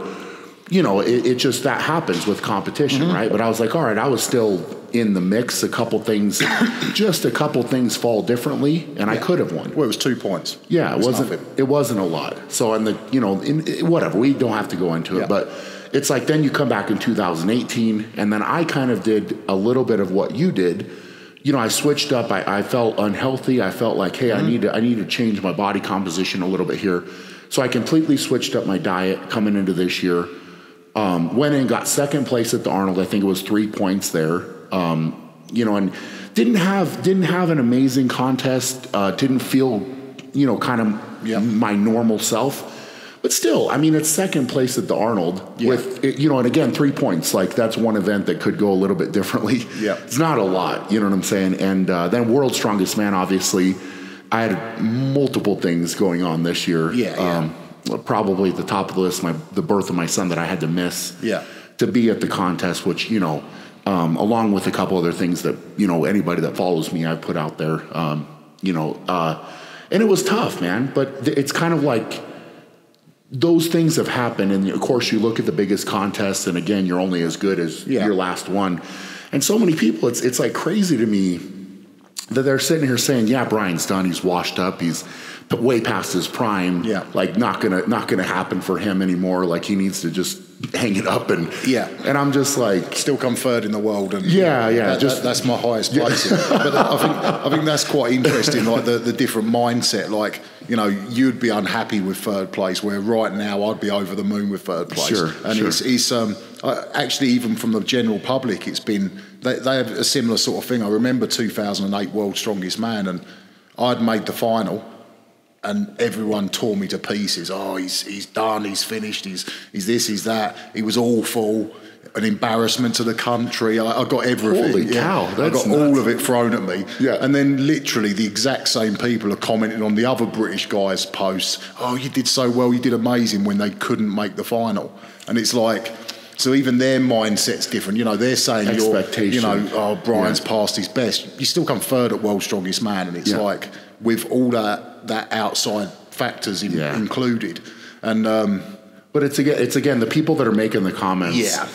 you know, it, it just, that happens with competition, mm-hmm. right? But I was like, all right, I was still in the mix. A couple things, just a couple things fall differently, and yeah. I could have won. Well, it was two points. Yeah, it, was it wasn't nothing. It wasn't a lot. So, and the, you know, in, it, whatever, we don't have to go into yeah. it, but it's like then you come back in two thousand eighteen, and then I kind of did a little bit of what you did. You know, I switched up. I, I felt unhealthy. I felt like, hey, mm-hmm. I need to I need to change my body composition a little bit here. So I completely switched up my diet coming into this year. Um, went in, got second place at the Arnold. I think it was three points there. Um, you know, and didn't have didn't have an amazing contest. Uh, didn't feel, you know, kind of yeah. my normal self. But still, I mean, it's second place at the Arnold yeah. with, you know, and again, three points. Like, that's one event that could go a little bit differently. Yeah. It's not a lot, you know what I'm saying? And uh, then World's Strongest Man, obviously, I had multiple things going on this year. Yeah, um, yeah. Probably at the top of the list, my, the birth of my son that I had to miss. Yeah. to be at the contest, which, you know, um, along with a couple other things that, you know, anybody that follows me, I've put out there, um, you know, uh, and it was tough, man. But th it's kind of like those things have happened. And of course you look at the biggest contests, and again, you're only as good as yeah. your last one. And so many people, it's, it's like crazy to me that they're sitting here saying, yeah, Brian's done. He's washed up. He's way past his prime. Yeah. Like not gonna, not gonna happen for him anymore. Like he needs to just hang it up. And yeah. And I'm just like, still come third in the world. And yeah. Yeah. That, just, that, that's my highest place. Yeah. But I think, I think that's quite interesting. Like the, the different mindset, like, you know, you'd be unhappy with third place, where right now I'd be over the moon with third place. Sure, and sure. it's, it's um, actually even from the general public, it's been, they, they have a similar sort of thing. I remember two thousand eight World Strongest Man, and I'd made the final, and everyone tore me to pieces. Oh, he's, he's done, he's finished, he's, he's this, he's that. He was awful, an embarrassment to the country. I, I got everything. Holy cow, yeah. I got nuts. All of it thrown at me. Yeah. And then literally the exact same people are commenting on the other British guys' posts. Oh, you did so well, you did amazing, when they couldn't make the final. And it's like, so even their mindset's different. You know, they're saying, you're, you know, oh, Brian's yeah. past his best. You still come third at World's Strongest Man. And it's yeah. like, with all that, that outside factors in, yeah. included. And, um, but it's again, it's again, the people that are making the comments. Yeah.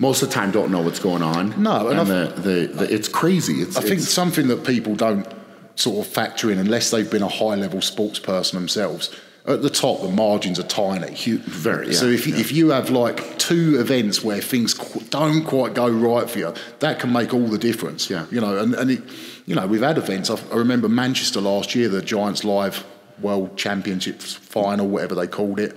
Most of the time don't know what's going on. No. And, and the, the, the, it's crazy. It's, I think it's something that people don't sort of factor in unless they've been a high-level sports person themselves. At the top, the margins are tiny. Huge, very. Yeah, so if, yeah. if you have like two events where things qu don't quite go right for you, that can make all the difference. Yeah. You know, and, and it, you know, we've had events. I, I remember Manchester last year, the Giants Live World Championships final, whatever they called it.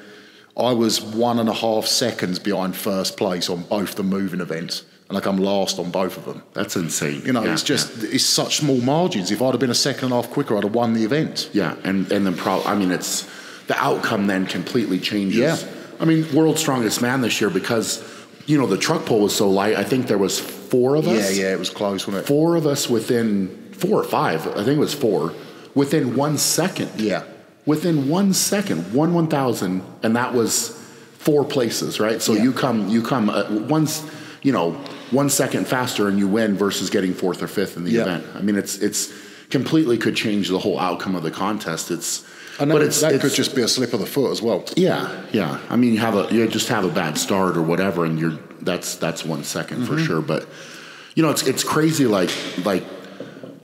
I was one and a half seconds behind first place on both the moving events, and like I'm last on both of them. That's insane. You know, yeah, it's just yeah. it's such small margins. If I'd have been a second and a half quicker, I'd have won the event. Yeah, and and then pro I mean, it's the outcome then completely changes. Yeah, I mean, World Strongest Man this year, because you know the truck pull was so light. I think there was four of us. Yeah, yeah, it was close, wasn't it? Four of us within four or five. I think it was four within one second. Yeah. Within one second, one one thousand, and that was four places, right? So yeah. you come, you come uh, once, you know, one second faster, and you win versus getting fourth or fifth in the yeah. event. I mean, it's it's completely could change the whole outcome of the contest. It's, and but it's, that it's, could just be a slip of the foot as well. Yeah, yeah. I mean, you have a you just have a bad start or whatever, and you're that's that's one second mm-hmm. for sure. But you know, it's it's crazy, like like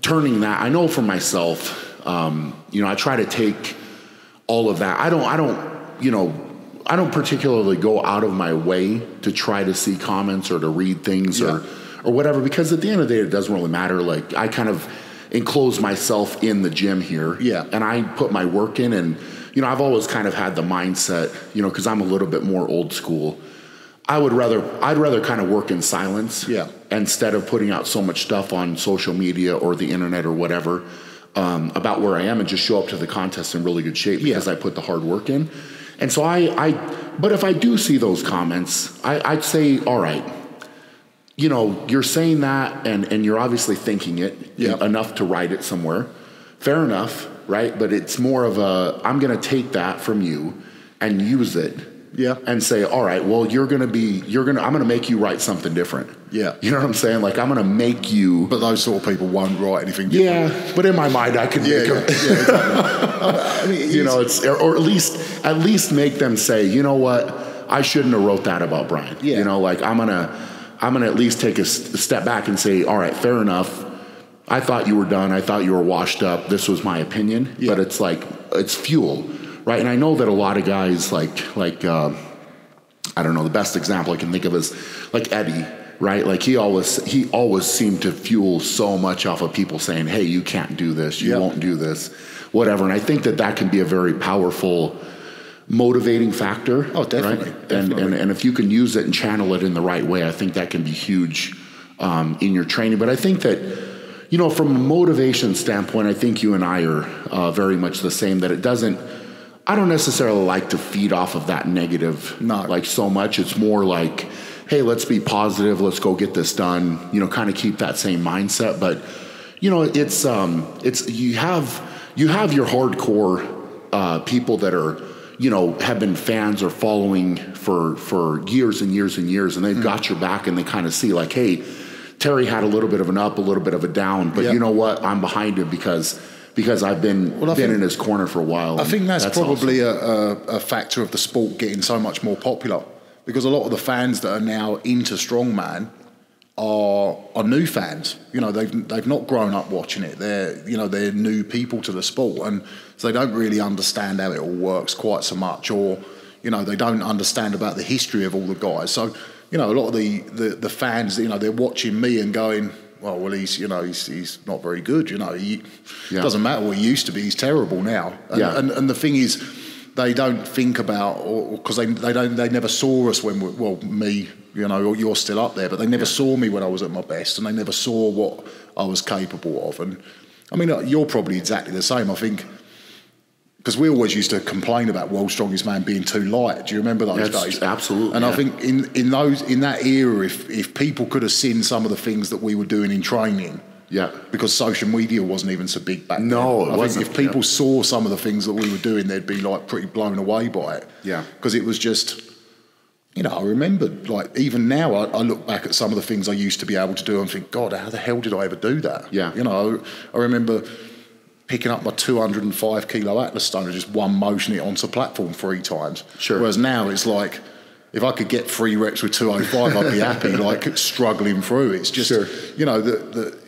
turning that. I know for myself, um, you know, I try to take all of that. I don't, I don't, you know, I don't particularly go out of my way to try to see comments or to read things yeah. or, or whatever, because at the end of the day, it doesn't really matter. Like I kind of enclose myself in the gym here yeah. and I put my work in, and, you know, I've always kind of had the mindset, you know, 'cause I'm a little bit more old school. I would rather, I'd rather kind of work in silence yeah. instead of putting out so much stuff on social media or the internet or whatever. Um, about where I am, and just show up to the contest in really good shape because yeah. I put the hard work in. And so I, I but if I do see those comments, I, I'd say, all right, you know, you're saying that, and, and you're obviously thinking it yeah. enough to write it somewhere. Fair enough, right? But it's more of a, I'm going to take that from you and use it. Yeah. And say, all right, well, you're going to be, you're going to, I'm going to make you write something different. Yeah. You know what I'm saying? Like, I'm going to make you. But those sort of people won't write anything different. Yeah. But in my mind, I can yeah, make yeah, them. Yeah, exactly. I mean, you know, it's, or at least, at least make them say, you know what? I shouldn't have wrote that about Brian. Yeah. You know, like, I'm going to, I'm going to at least take a step back and say, all right, fair enough. I thought you were done. I thought you were washed up. This was my opinion. Yeah. But it's like, it's fuel. Right, and I know that a lot of guys, like, like uh, I don't know, the best example I can think of is like Eddie, right? Like he always, he always seemed to fuel so much off of people saying, "Hey, you can't do this, you yep. won't do this, whatever." And I think that that can be a very powerful motivating factor. Oh, definitely. Right? definitely. And, and and if you can use it and channel it in the right way, I think that can be huge um, in your training. But I think that, you know, from a motivation standpoint, I think you and I are uh, very much the same. That it doesn't. I don't necessarily like to feed off of that negative, not like so much. It's more like, hey, let's be positive. Let's go get this done. You know, kind of keep that same mindset. But you know, it's um, it's you have you have your hardcore uh, people that are you know, have been fans or following for, for years and years and years, and they've mm. got your back, and they kind of see like, hey, Terry had a little bit of an up, a little bit of a down, but yep. you know what? I'm behind him because because I've been well, been think, in his corner for a while. I think that's, that's probably awesome. a, a factor of the sport getting so much more popular, because a lot of the fans that are now into strongman are are new fans. You know, they've they've not grown up watching it. They're you know they're new people to the sport, and so they don't really understand how it all works quite so much, or you know they don't understand about the history of all the guys. So. You know, a lot of the, the, the fans, you know, they're watching me and going, well, well, he's, you know, he's, he's not very good. You know, he yeah. doesn't matter what he used to be. He's terrible now. And, yeah. and, and the thing is, they don't think about, or because they, they don't, they never saw us when, we, well, me, you know, you're still up there, but they never yeah. saw me when I was at my best, and they never saw what I was capable of. And I mean, you're probably exactly the same, I think. Because we always used to complain about World Strongest Man being too light. Do you remember those That's, days? Absolutely. And yeah. I think in, in those in that era, if if people could have seen some of the things that we were doing in training, yeah, because social media wasn't even so big back no, then. No, it I wasn't. Think if people yeah. saw some of the things that we were doing, they'd be like pretty blown away by it. Yeah, because it was just, you know, I remembered like even now I, I look back at some of the things I used to be able to do and think, God, how the hell did I ever do that? Yeah, you know, I, I remember. picking up my two hundred and five kilo Atlas stone and just one motion it onto platform three times. Sure. Whereas now it's like, if I could get three reps with two oh five, I'd be happy, like struggling through. It's just, sure. you know, the, the,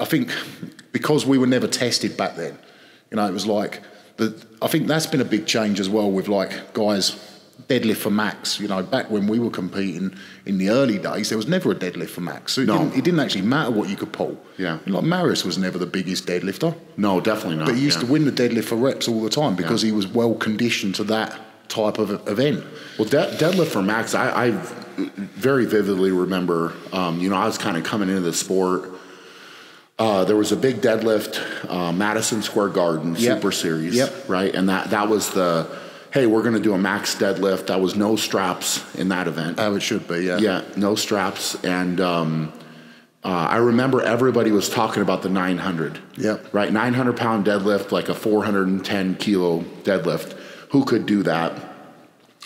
I think because we were never tested back then, you know, it was like, the, I think that's been a big change as well with like guys, deadlift for max, you know, back when we were competing in the early days, there was never a deadlift for max. So it, no. didn't, it didn't actually matter what you could pull. Yeah. Like Marius was never the biggest deadlifter. No, definitely not. But he used yeah. to win the deadlift for reps all the time because yeah. he was well conditioned to that type of event. Well, de deadlift for max, I, I very vividly remember, um, you know, I was kind of coming into the sport. Uh, there was a big deadlift, uh, Madison Square Garden yep. Super Series, yep. right? And that, that was the... hey, we're going to do a max deadlift. I was no straps in that event. Oh, it should be, yeah. Yeah, no straps. And um, uh, I remember everybody was talking about the nine hundred. Yeah. Right, nine hundred pound deadlift, like a four hundred and ten kilo deadlift. Who could do that?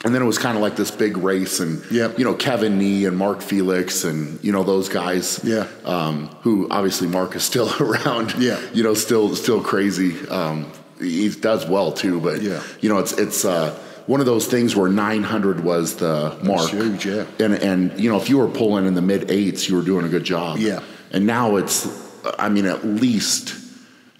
And then it was kind of like this big race. And, yep. you know, Kevin Nee and Mark Felix and, you know, those guys. Yeah. Um, who, obviously, Mark is still around. Yeah. You know, still, still crazy. Um He does well too, but yeah. you know it's it's uh, one of those things where nine hundred was the mark. That's huge, yeah. And and you know if you were pulling in the mid eights, you were doing a good job. Yeah. And now it's, I mean, at least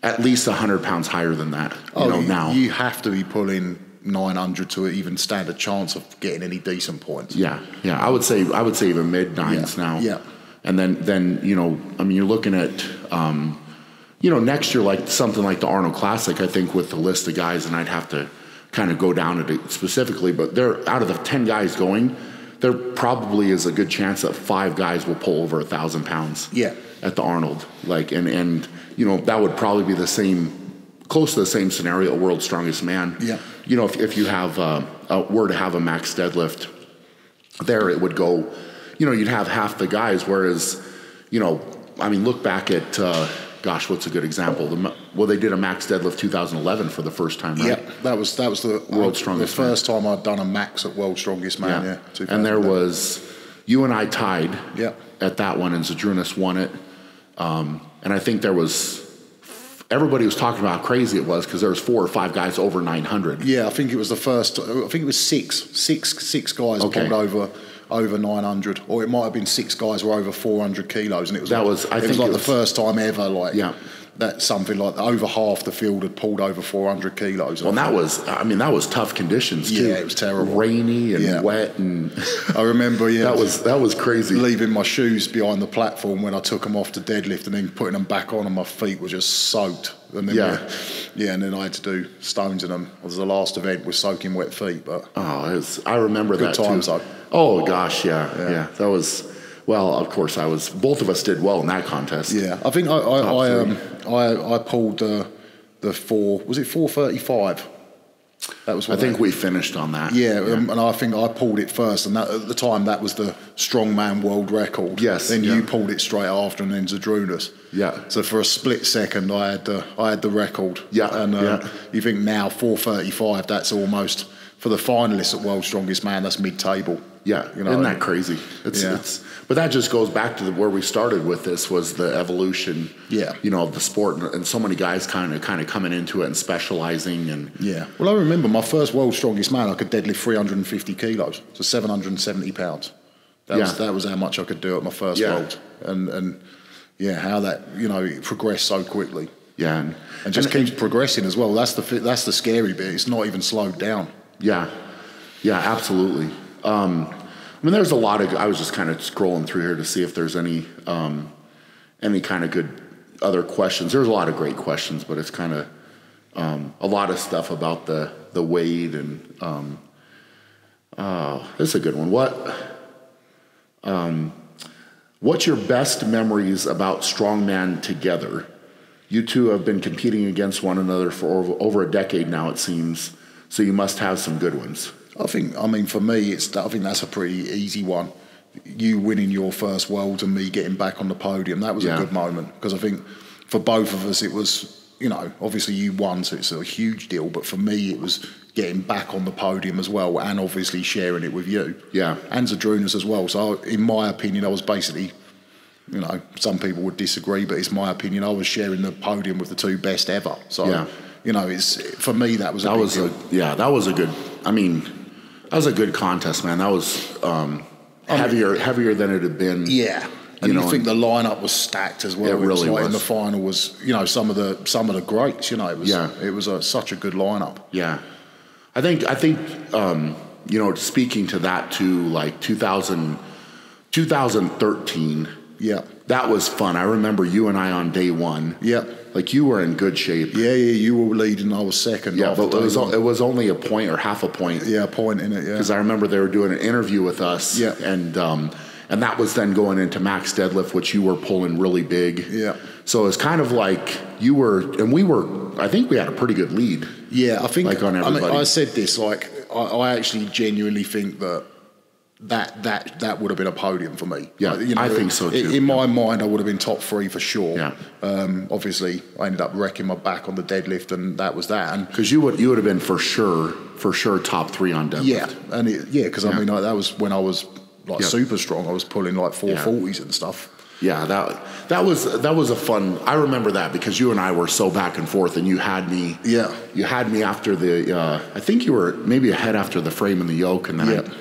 at least one hundred pounds higher than that. Oh, you know, you, now you have to be pulling nine hundred to even stand a chance of getting any decent points. Yeah, yeah. I would say I would say even mid nines yeah. now. Yeah. And then then you know I mean you're looking at. Um, You know, next year, like something like the Arnold Classic, I think with the list of guys, and I'd have to kind of go down at it specifically, but they're out of the ten guys going, there probably is a good chance that five guys will pull over a thousand pounds. Yeah. At the Arnold, like, and and you know that would probably be the same, close to the same scenario. World's Strongest Man. Yeah. You know, if if you have uh, uh, were to have a max deadlift, there it would go. You know, you'd have half the guys, whereas, you know, I mean, look back at. Uh, Gosh, what's a good example? The, well, they did a max deadlift two thousand eleven for the first time, right? Yeah, that was that was the World Strongest. The first time I'd done a max at World Strongest Man. Yeah, yeah and there was you and I tied. Yeah. At that one, and Zydrunas won it. Um, and I think there was everybody was talking about how crazy it was because there was four or five guys over nine hundred. Yeah, I think it was the first. I think it was six, six, six guys okay. pulled over. over nine hundred, or it might have been six guys were over four hundred kilos, and it was that like, was I it think was like it was, the first time ever like yeah that something like that, over half the field had pulled over four hundred kilos. Well, and that was I mean that was tough conditions too. Yeah, it was terrible, rainy and yeah. wet, and I remember yeah that was that was crazy, leaving my shoes behind the platform when I took them off to deadlift and then putting them back on, and my feet were just soaked. And then yeah, we, yeah, and then I had to do stones in them. It was the last event with soaking wet feet, but oh, it was, I remember good that times too. Though. Oh gosh, yeah, yeah, yeah. That was well. Of course, I was. Both of us did well in that contest. Yeah, I think I I I, um, I, I pulled the uh, the four. Was it four thirty-five? That was. I think I, we finished on that. Yeah, yeah. Um, and I think I pulled it first, and that, at the time that was the strongman world record. Yes. Then yeah. you pulled it straight after, and then Zydrunas. Yeah. So for a split second, I had the I had the record. Yeah. And um, yeah. you think now four thirty-five? That's almost. for the finalists at World Strongest Man, that's mid-table. Yeah, you know, isn't that crazy? It's, yeah. it's, but that just goes back to the, where we started with this was the evolution. Yeah, you know, of the sport, and, and so many guys kind of kind of coming into it and specializing. And yeah, well, I remember my first World Strongest Man, I could deadlift three hundred fifty kilos, so seven hundred seventy pounds. That yeah. was that was how much I could do at my first yeah. World, and and yeah, how that you know it progressed so quickly. Yeah, and, and just and, keeps and, progressing as well. That's the that's the scary bit. It's not even slowed down. Yeah, yeah, absolutely. Um, I mean, there's a lot of, I was just kind of scrolling through here to see if there's any, um, any kind of good other questions. There's a lot of great questions, but it's kind of, um, a lot of stuff about the, the weight and, um, uh, this is a good one. What, um, what's your best memories about strongman together? You two have been competing against one another for over, over a decade now, it seems. So you must have some good ones. I think, I mean, for me, it's, I think that's a pretty easy one. You winning your first World and me getting back on the podium, that was yeah. a good moment. Because I think for both of us, it was, you know, obviously you won, so it's a huge deal. But for me, it was getting back on the podium as well, and obviously sharing it with you. Yeah. And Zydrunas as well. So I, in my opinion, I was basically, you know, some people would disagree, but it's my opinion, I was sharing the podium with the two best ever. So, yeah. you know, it's for me, that was a that big was deal. A, yeah, that was a good, I mean... That was a good contest, man. That was um, heavier, heavier than it had been. Yeah, and you think the lineup was stacked as well. It really was. And the final was, you know, some of the some of the greats. You know, it was yeah. it was a, such a good lineup. Yeah, I think I think um, you know, speaking to that too, like two thousand, twenty thirteen. Yeah, that was fun. I remember you and I on day one. Yeah. Like you were in good shape. Yeah, yeah, you were leading. I was second. Yeah, but it was, it was only a point or half a point. Yeah, a point in it. Yeah, because I remember they were doing an interview with us. Yeah, and um, and that was then going into max deadlift, which you were pulling really big. Yeah, so it's kind of like you were, and we were. I think we had a pretty good lead. Yeah, I think. Like on everybody, I mean, I said this. Like I, I actually genuinely think that. That that that would have been a podium for me. Yeah, you know, I think so too. In my mind, I would have been top three for sure. Yeah. Um, obviously, I ended up wrecking my back on the deadlift, and that was that. And because you would you would have been for sure for sure top three on deadlift. Yeah, and it, yeah, because yeah. I mean like, that was when I was like yeah. super strong. I was pulling like four forties yeah. and stuff. Yeah, that that was that was a fun. I remember that because you and I were so back and forth, and you had me. Yeah, you had me after the. Uh, I think you were maybe ahead after the frame and the yoke, and then. Yeah. I,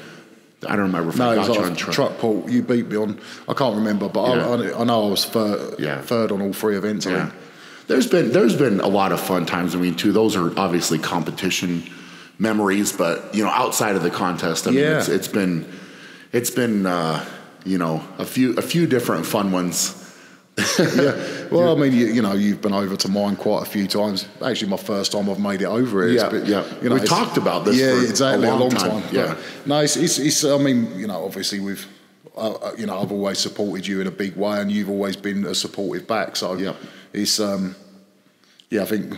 I don't remember if no, I got it was you like on truck. truck pull. You beat me on, I can't remember, but yeah. I, I, I know I was third, yeah. third on all three events. Yeah. I mean, there's been there's been a lot of fun times. I mean, too, those are obviously competition memories, but you know, outside of the contest, I yeah. mean, it's, it's been it's been uh, you know a few a few different fun ones. yeah. Well, I mean, you, you know, you've been over to mine quite a few times. Actually, my first time I've made it over here. Yeah, but, yeah. You know, we talked about this. Yeah, for exactly. A long, a long time. time. Yeah. No, it's, it's, it's. I mean, you know, obviously we've, uh, you know, I've always supported you in a big way, and you've always been a supportive back. So yeah, it's. Um, yeah, I think.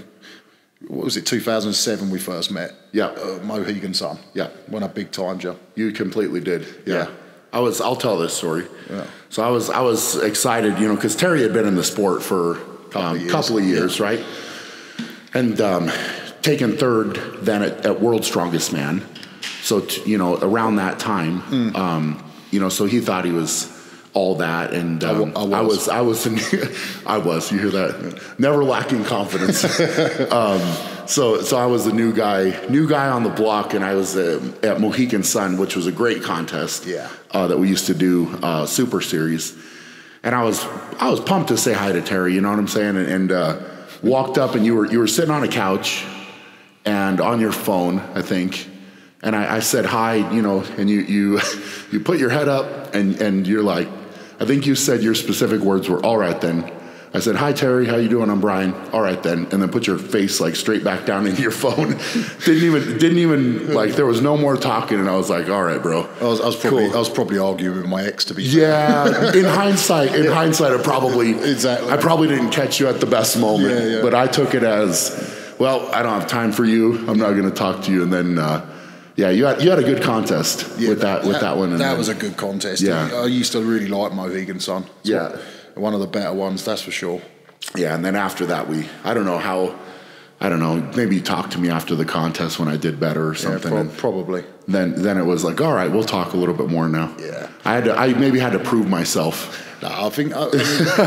What was it? two thousand seven we first met. Yeah. Uh, Mohegan Sun. Yeah. When I big timed you. You completely did. Yeah. yeah. I was. I'll tell this story. Yeah. So I was. I was excited, you know, because Terry had been in the sport for a um, couple of years, yeah. right? And um, taken third then at, at World Strongest Man. So t you know, around that time, mm. um, you know, so he thought he was all that, and um, I, I was. I was. I was. I was. You hear that? Never lacking confidence. um, So, so I was the new guy, new guy on the block, and I was uh, at Mohegan Sun, which was a great contest yeah. uh, that we used to do uh, Super Series, and I was, I was pumped to say hi to Terry, you know what I'm saying, and, and uh, walked up, and you were, you were sitting on a couch, and on your phone, I think, and I, I said hi, you know, and you, you, you put your head up, and and you're like, I think you said your specific words were, "All right then." I said, "Hi, Terry, how you doing? I'm Brian." "All right then." And then put your face like straight back down into your phone. didn't even, didn't even like, there was no more talking. And I was like, "All right, bro." I was, I was probably, cool. I was probably arguing with my ex to be. Yeah. in hindsight, in yeah. hindsight, I probably, exactly. I probably didn't catch you at the best moment, yeah, yeah. but I took it as, well, I don't have time for you. I'm not going to talk to you. And then, uh, yeah, you had you had a good contest yeah, with that, that with that one. And that then, was a good contest. Yeah. I used to really like Mohegan Sun. So yeah. One of the better ones, that's for sure. Yeah, and then after that, we, I don't know how, I don't know, maybe you talked to me after the contest when I did better or something. Yeah, pro probably. Then then it was like, all right, we'll talk a little bit more now. Yeah. I had to, I maybe had to prove myself. No, I think I mean,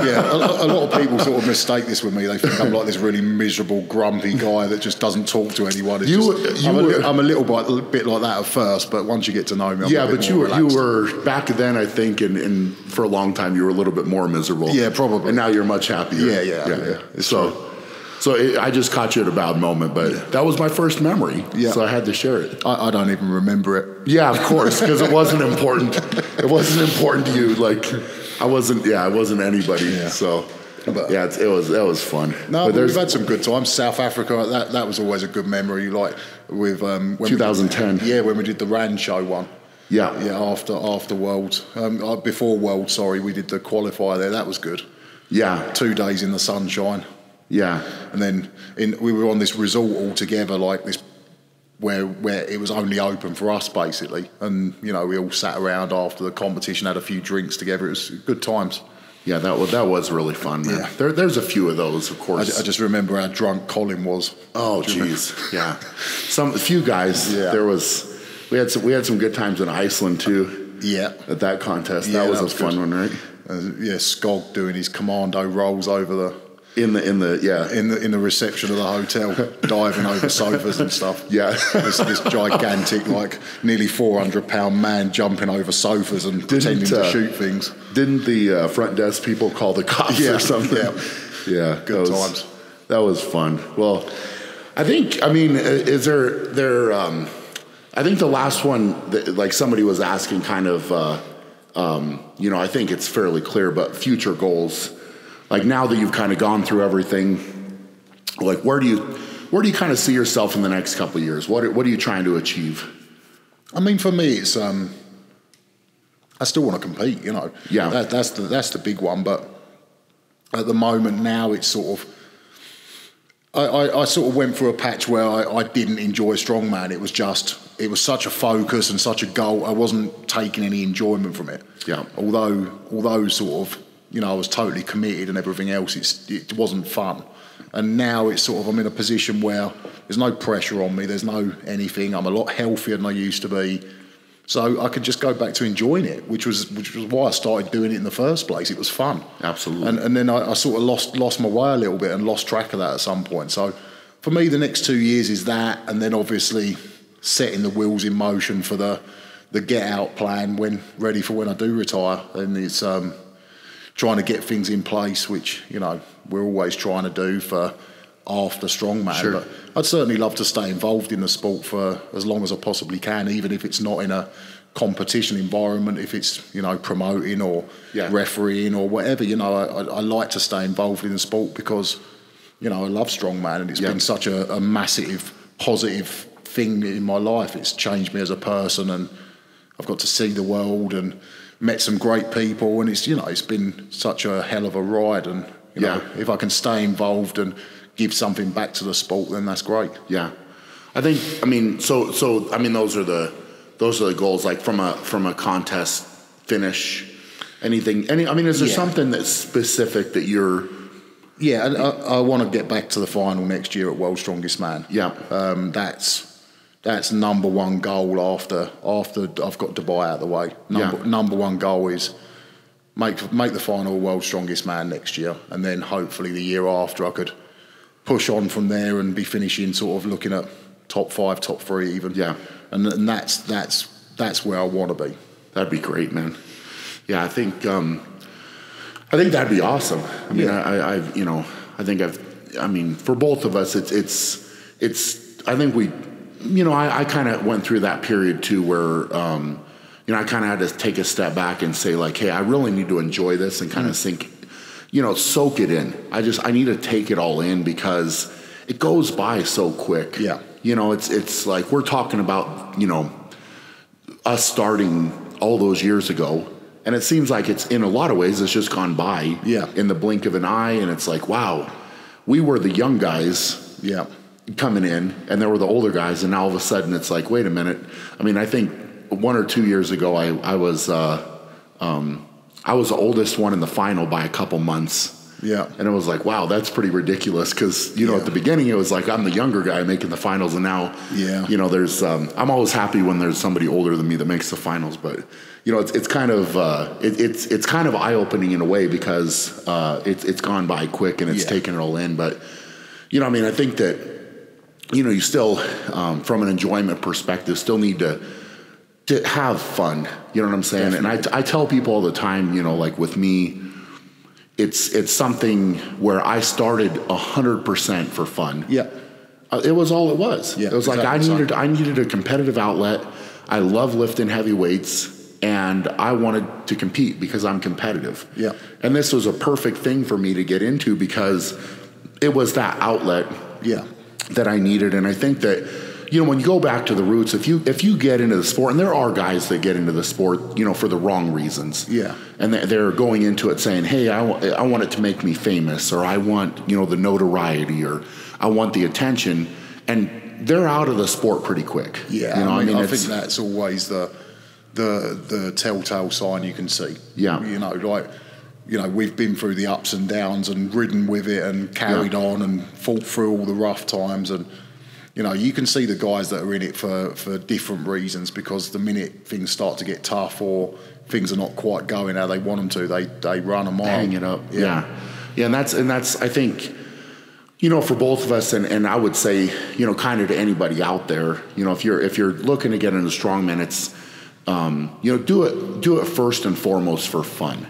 yeah, a, a lot of people sort of mistake this with me. They think I'm like this really miserable, grumpy guy that just doesn't talk to anyone. It's you, just, you I'm, were, a, I'm a little bit, bit like that at first, but once you get to know me, I'm yeah. A bit but more you were you were back then, I think, and, and for a long time, you were a little bit more miserable. Yeah, probably. And now you're much happier. Yeah, yeah, yeah. yeah. yeah. So. True. So it, I just caught you at a bad moment, but yeah. that was my first memory, yeah. so I had to share it. I, I don't even remember it. Yeah, of course, because it wasn't important. It wasn't important to you. Like I wasn't. Yeah, I wasn't anybody. Yeah. So but, yeah, it, it was. That was fun. No, but but we've had some good times. South Africa. That that was always a good memory. Like with um, when twenty ten. Did, yeah, when we did the Rand Show one. Yeah, yeah. After after World, um, before World. Sorry, we did the qualifier there. That was good. Yeah, two days in the sunshine. Yeah, and then in, we were on this resort all together, like this, where where it was only open for us basically, and you know we all sat around after the competition, had a few drinks together. It was good times. Yeah, that was that was really fun, man. Yeah. There, there's a few of those, of course. I, I just remember how drunk Colin was. Oh, jeez, yeah. Some a few guys. Yeah. There was we had some we had some good times in Iceland too. Yeah, at that contest, yeah, that was that a was fun good. one, right? Uh, yeah, Skog doing his commando rolls over the. In the in the yeah in the in the reception of the hotel, diving over sofas and stuff. Yeah, this, this gigantic, like nearly four hundred pound man jumping over sofas and didn't, pretending to uh, shoot things. Didn't the uh, front desk people call the cops yeah, or something? Yeah, yeah, good that was, times. That was fun. Well, I think I mean, is there there? Um, I think the last one, that, like somebody was asking, kind of, uh, um, you know, I think it's fairly clear, but future goals. Like now that you've kind of gone through everything, like where do you, where do you kind of see yourself in the next couple of years? What what are you trying to achieve? I mean, for me, it's um, I still want to compete. You know, yeah, that, that's the that's the big one. But at the moment now, it's sort of. I, I, I sort of went through a patch where I, I didn't enjoy strongman. It was just, it was such a focus and such a goal. I wasn't taking any enjoyment from it. Yeah. Although although sort of. You know, I was totally committed and everything else. It's, it wasn't fun. And now it's sort of, I'm in a position where there's no pressure on me. There's no anything. I'm a lot healthier than I used to be. So I could just go back to enjoying it, which was which was why I started doing it in the first place. It was fun. Absolutely. And, and then I, I sort of lost, lost my way a little bit and lost track of that at some point. So for me, the next two years is that. And then obviously setting the wheels in motion for the, the get-out plan when ready for when I do retire. And it's... Um, trying to get things in place, which, you know, we're always trying to do for after strongman. Sure. But I'd certainly love to stay involved in the sport for as long as I possibly can, even if it's not in a competition environment, if it's, you know, promoting or yeah. refereeing or whatever. You know, I, I like to stay involved in the sport because, you know, I love strongman and it's yeah. been such a, a massive, positive thing in my life. It's changed me as a person and I've got to see the world and... met some great people and it's, you know, it's been such a hell of a ride and, you know, yeah. if I can stay involved and give something back to the sport, then that's great. Yeah. I think, I mean, so, so, I mean, those are the, those are the goals, like from a, from a contest finish, anything, any, I mean, is there yeah. something that's specific that you're... Yeah. I, I want to get back to the final next year at World Strongest Man. Yeah. Um, that's... That's number one goal after after I've got Dubai out of the way. Number, yeah. number one goal is make make the final World Strongest Man next year, and then hopefully the year after I could push on from there and be finishing sort of looking at top five, top three even. Yeah, and, and that's that's that's where I want to be. That'd be great, man. Yeah, I think um, I think that'd be awesome. I mean, yeah. I, I've you know, I think I've. I mean, for both of us, it's it's it's. I think we. You know, I, I kind of went through that period too where, um, you know, I kind of had to take a step back and say like, hey, I really need to enjoy this and kind of think, you know, soak it in. I just, I need to take it all in because it goes by so quick. Yeah. You know, it's, it's like we're talking about, you know, us starting all those years ago. And it seems like it's in a lot of ways, it's just gone by yeah. in the blink of an eye. And it's like, wow, we were the young guys. Yeah. coming in and there were the older guys and now all of a sudden it's like, wait a minute. I mean, I think one or two years ago I, I was, uh, um, I was the oldest one in the final by a couple months. Yeah. And it was like, wow, that's pretty ridiculous. Because, you know, yeah. at the beginning, it was like, I'm the younger guy making the finals. And now, yeah. you know, there's, um, I'm always happy when there's somebody older than me that makes the finals. But, you know, it's, it's kind of, uh, it, it's, it's kind of eye opening in a way, because uh, it's, it's gone by quick and it's yeah. taken it all in. But, you know, I mean, I think that, you know, you still, um, from an enjoyment perspective, still need to, to have fun. You know what I'm saying? Definitely. And I, I tell people all the time, you know, like with me, it's, it's something where I started a hundred percent for fun. Yeah. Uh, it was all it was. Yeah, it was exactly. like, I needed, I needed a competitive outlet. I love lifting heavy weights and I wanted to compete because I'm competitive. Yeah. And this was a perfect thing for me to get into because it was that outlet yeah. that I needed. And I think that, you know, when you go back to the roots, if you if you get into the sport, and there are guys that get into the sport, you know, for the wrong reasons. Yeah. And they're going into it saying, hey, I, I want it to make me famous, or I want, you know, the notoriety, or I want the attention. And they're out of the sport pretty quick. Yeah. You know, I mean, I, mean, I think that's always the, the, the telltale sign you can see. Yeah. You know, like... You know, we've been through the ups and downs and ridden with it and carried yeah. on and fought through all the rough times. And, you know, you can see the guys that are in it for, for different reasons, because the minute things start to get tough or things are not quite going how they want them to, they, they run them on. Hang it up. Yeah. yeah. Yeah. And that's, and that's, I think, you know, for both of us, and, and I would say, you know, kind of to anybody out there, you know, if you're, if you're looking to get into strongman, it's, um, you know, do it, do it first and foremost for fun.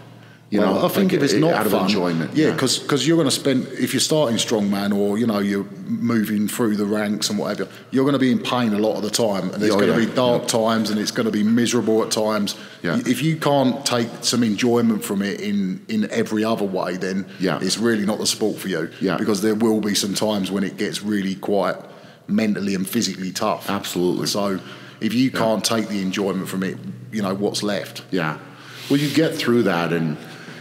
You well, know, I think like if it's it, not out fun, of enjoyment, yeah, because yeah. because you're going to spend, if you're starting strongman or you know you're moving through the ranks and whatever, you're going to be in pain a lot of the time, and there's oh, going to yeah. be dark yeah. times, and it's going to be miserable at times. Yeah. If you can't take some enjoyment from it in in every other way, then yeah. it's really not the sport for you. Yeah. Because there will be some times when it gets really quite mentally and physically tough. Absolutely. So if you yeah. can't take the enjoyment from it, you know what's left. Yeah. Well, you get through that and.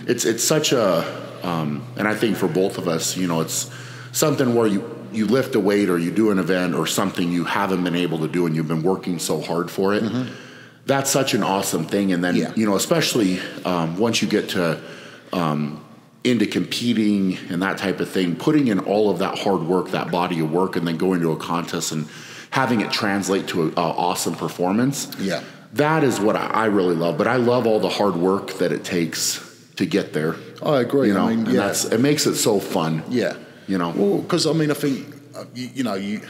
It's it's such a, um, and I think for both of us, you know, it's something where you, you lift a weight or you do an event or something you haven't been able to do and you've been working so hard for it. Mm-hmm. That's such an awesome thing. And then, yeah. you know, especially um, once you get to um, into competing and that type of thing, putting in all of that hard work, that body of work, and then going to a contest and having it translate to an awesome performance. Yeah, that is what I, I really love. But I love all the hard work that it takes to get there. I agree. You know, I mean, yeah. that's, it makes it so fun. Yeah. You know, well, because I mean, I think, uh, you, you know, you,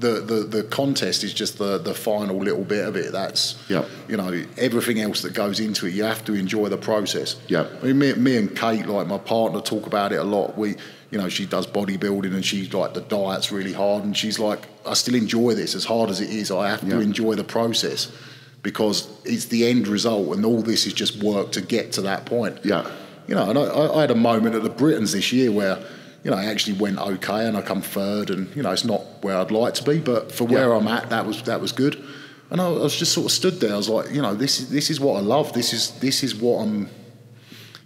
the, the, the contest is just the, the final little bit of it. That's, yep. you know, everything else that goes into it, you have to enjoy the process. Yeah. I mean, me, me and Kate, like my partner, talk about it a lot. We, you know, she does bodybuilding and she's like, the diet's really hard. And she's like, I still enjoy this as hard as it is. I have yep. to enjoy the process, because it's the end result and all this is just work to get to that point. Yeah. You know, and I, I had a moment at the Britons this year where, you know, I actually went okay and I come third, and, you know, it's not where I'd like to be, but for where yeah. I'm at, that was that was good. And I was just sort of stood there. I was like, you know, this is this is what I love. This is this is what I'm,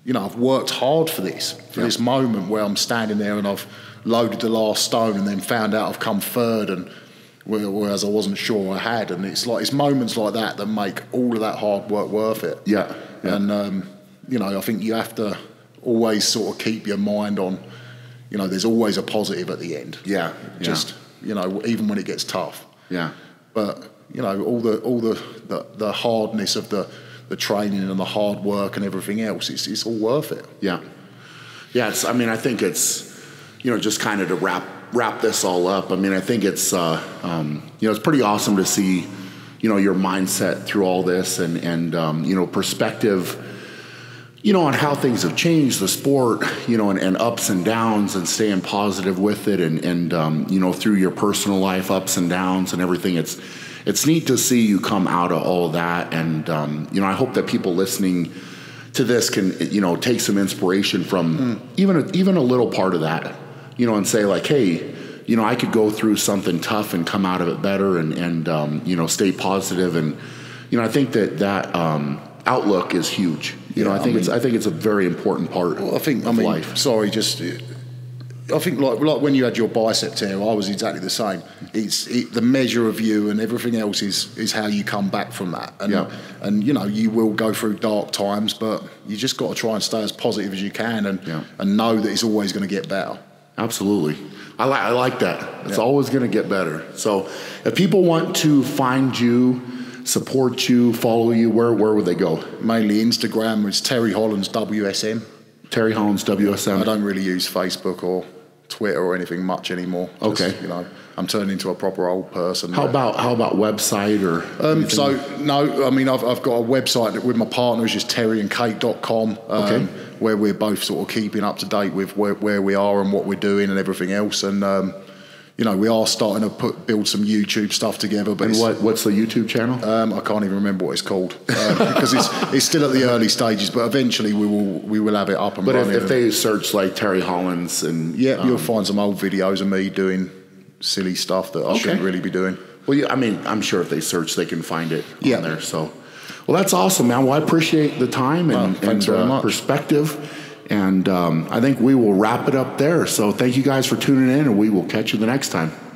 you know, I've worked hard for this, for yeah. this moment where I'm standing there and I've loaded the last stone and then found out I've come third, and whereas I wasn't sure I had. And it's like, it's moments like that that make all of that hard work worth it. Yeah. yeah. And, um, you know, I think you have to always sort of keep your mind on, you know, there's always a positive at the end. Yeah. Just, yeah. you know, even when it gets tough. Yeah. But, you know, all the all the, the, the hardness of the, the training and the hard work and everything else, it's, it's all worth it. Yeah. Yeah, it's, I mean, I think it's, you know, just kind of to wrap wrap this all up. I mean, I think it's, uh, um, you know, it's pretty awesome to see, you know, your mindset through all this, and, and, um, you know, perspective, you know, on how things have changed the sport, you know, and, and ups and downs, and staying positive with it. And, and, um, you know, through your personal life, ups and downs and everything, it's, it's neat to see you come out of all of that. And, um, you know, I hope that people listening to this can, you know, take some inspiration from mm. even, a, even a little part of that. You know, and say like, hey, you know, I could go through something tough and come out of it better, and, and um, you know, stay positive. And, you know, I think that that um, outlook is huge. You yeah, know, I think I mean, it's I think it's a very important part well, I think, of I mean, life. Sorry, just I think like like when you had your bicep tear, I was exactly the same. It's it, the measure of you and everything else is is how you come back from that. And yeah. and you know, you will go through dark times, but you just got to try and stay as positive as you can, and yeah. and know that it's always going to get better. Absolutely, I like I like that. It's yeah. always going to get better. So if people want to find you, support you, follow you, where where would they go? Mainly Instagram. It's Terry Hollands W S M. Terry Hollands W S M. I don't really use Facebook or Twitter or anything much anymore. Just, okay, you know, I'm turning into a proper old person. How about how about website or? Um, so no, I mean I've I've got a website with my partners, just terry and kate dot com. Um, okay, where we're both sort of keeping up to date with where where we are and what we're doing and everything else. And um, you know, we are starting to put build some YouTube stuff together. But and what what's the YouTube channel? Um, I can't even remember what it's called um, because it's it's still at the early stages. But eventually we will we will have it up and running. But if, if they search like Terry Hollands and yeah, um, you'll find some old videos of me doing silly stuff that I okay. shouldn't really be doing. Well, yeah, I mean, I'm sure if they search, they can find it yeah. on there. So, well, that's awesome, man. Well, I appreciate the time and, oh, and uh, perspective. And um, I think we will wrap it up there. So thank you guys for tuning in, and we will catch you the next time.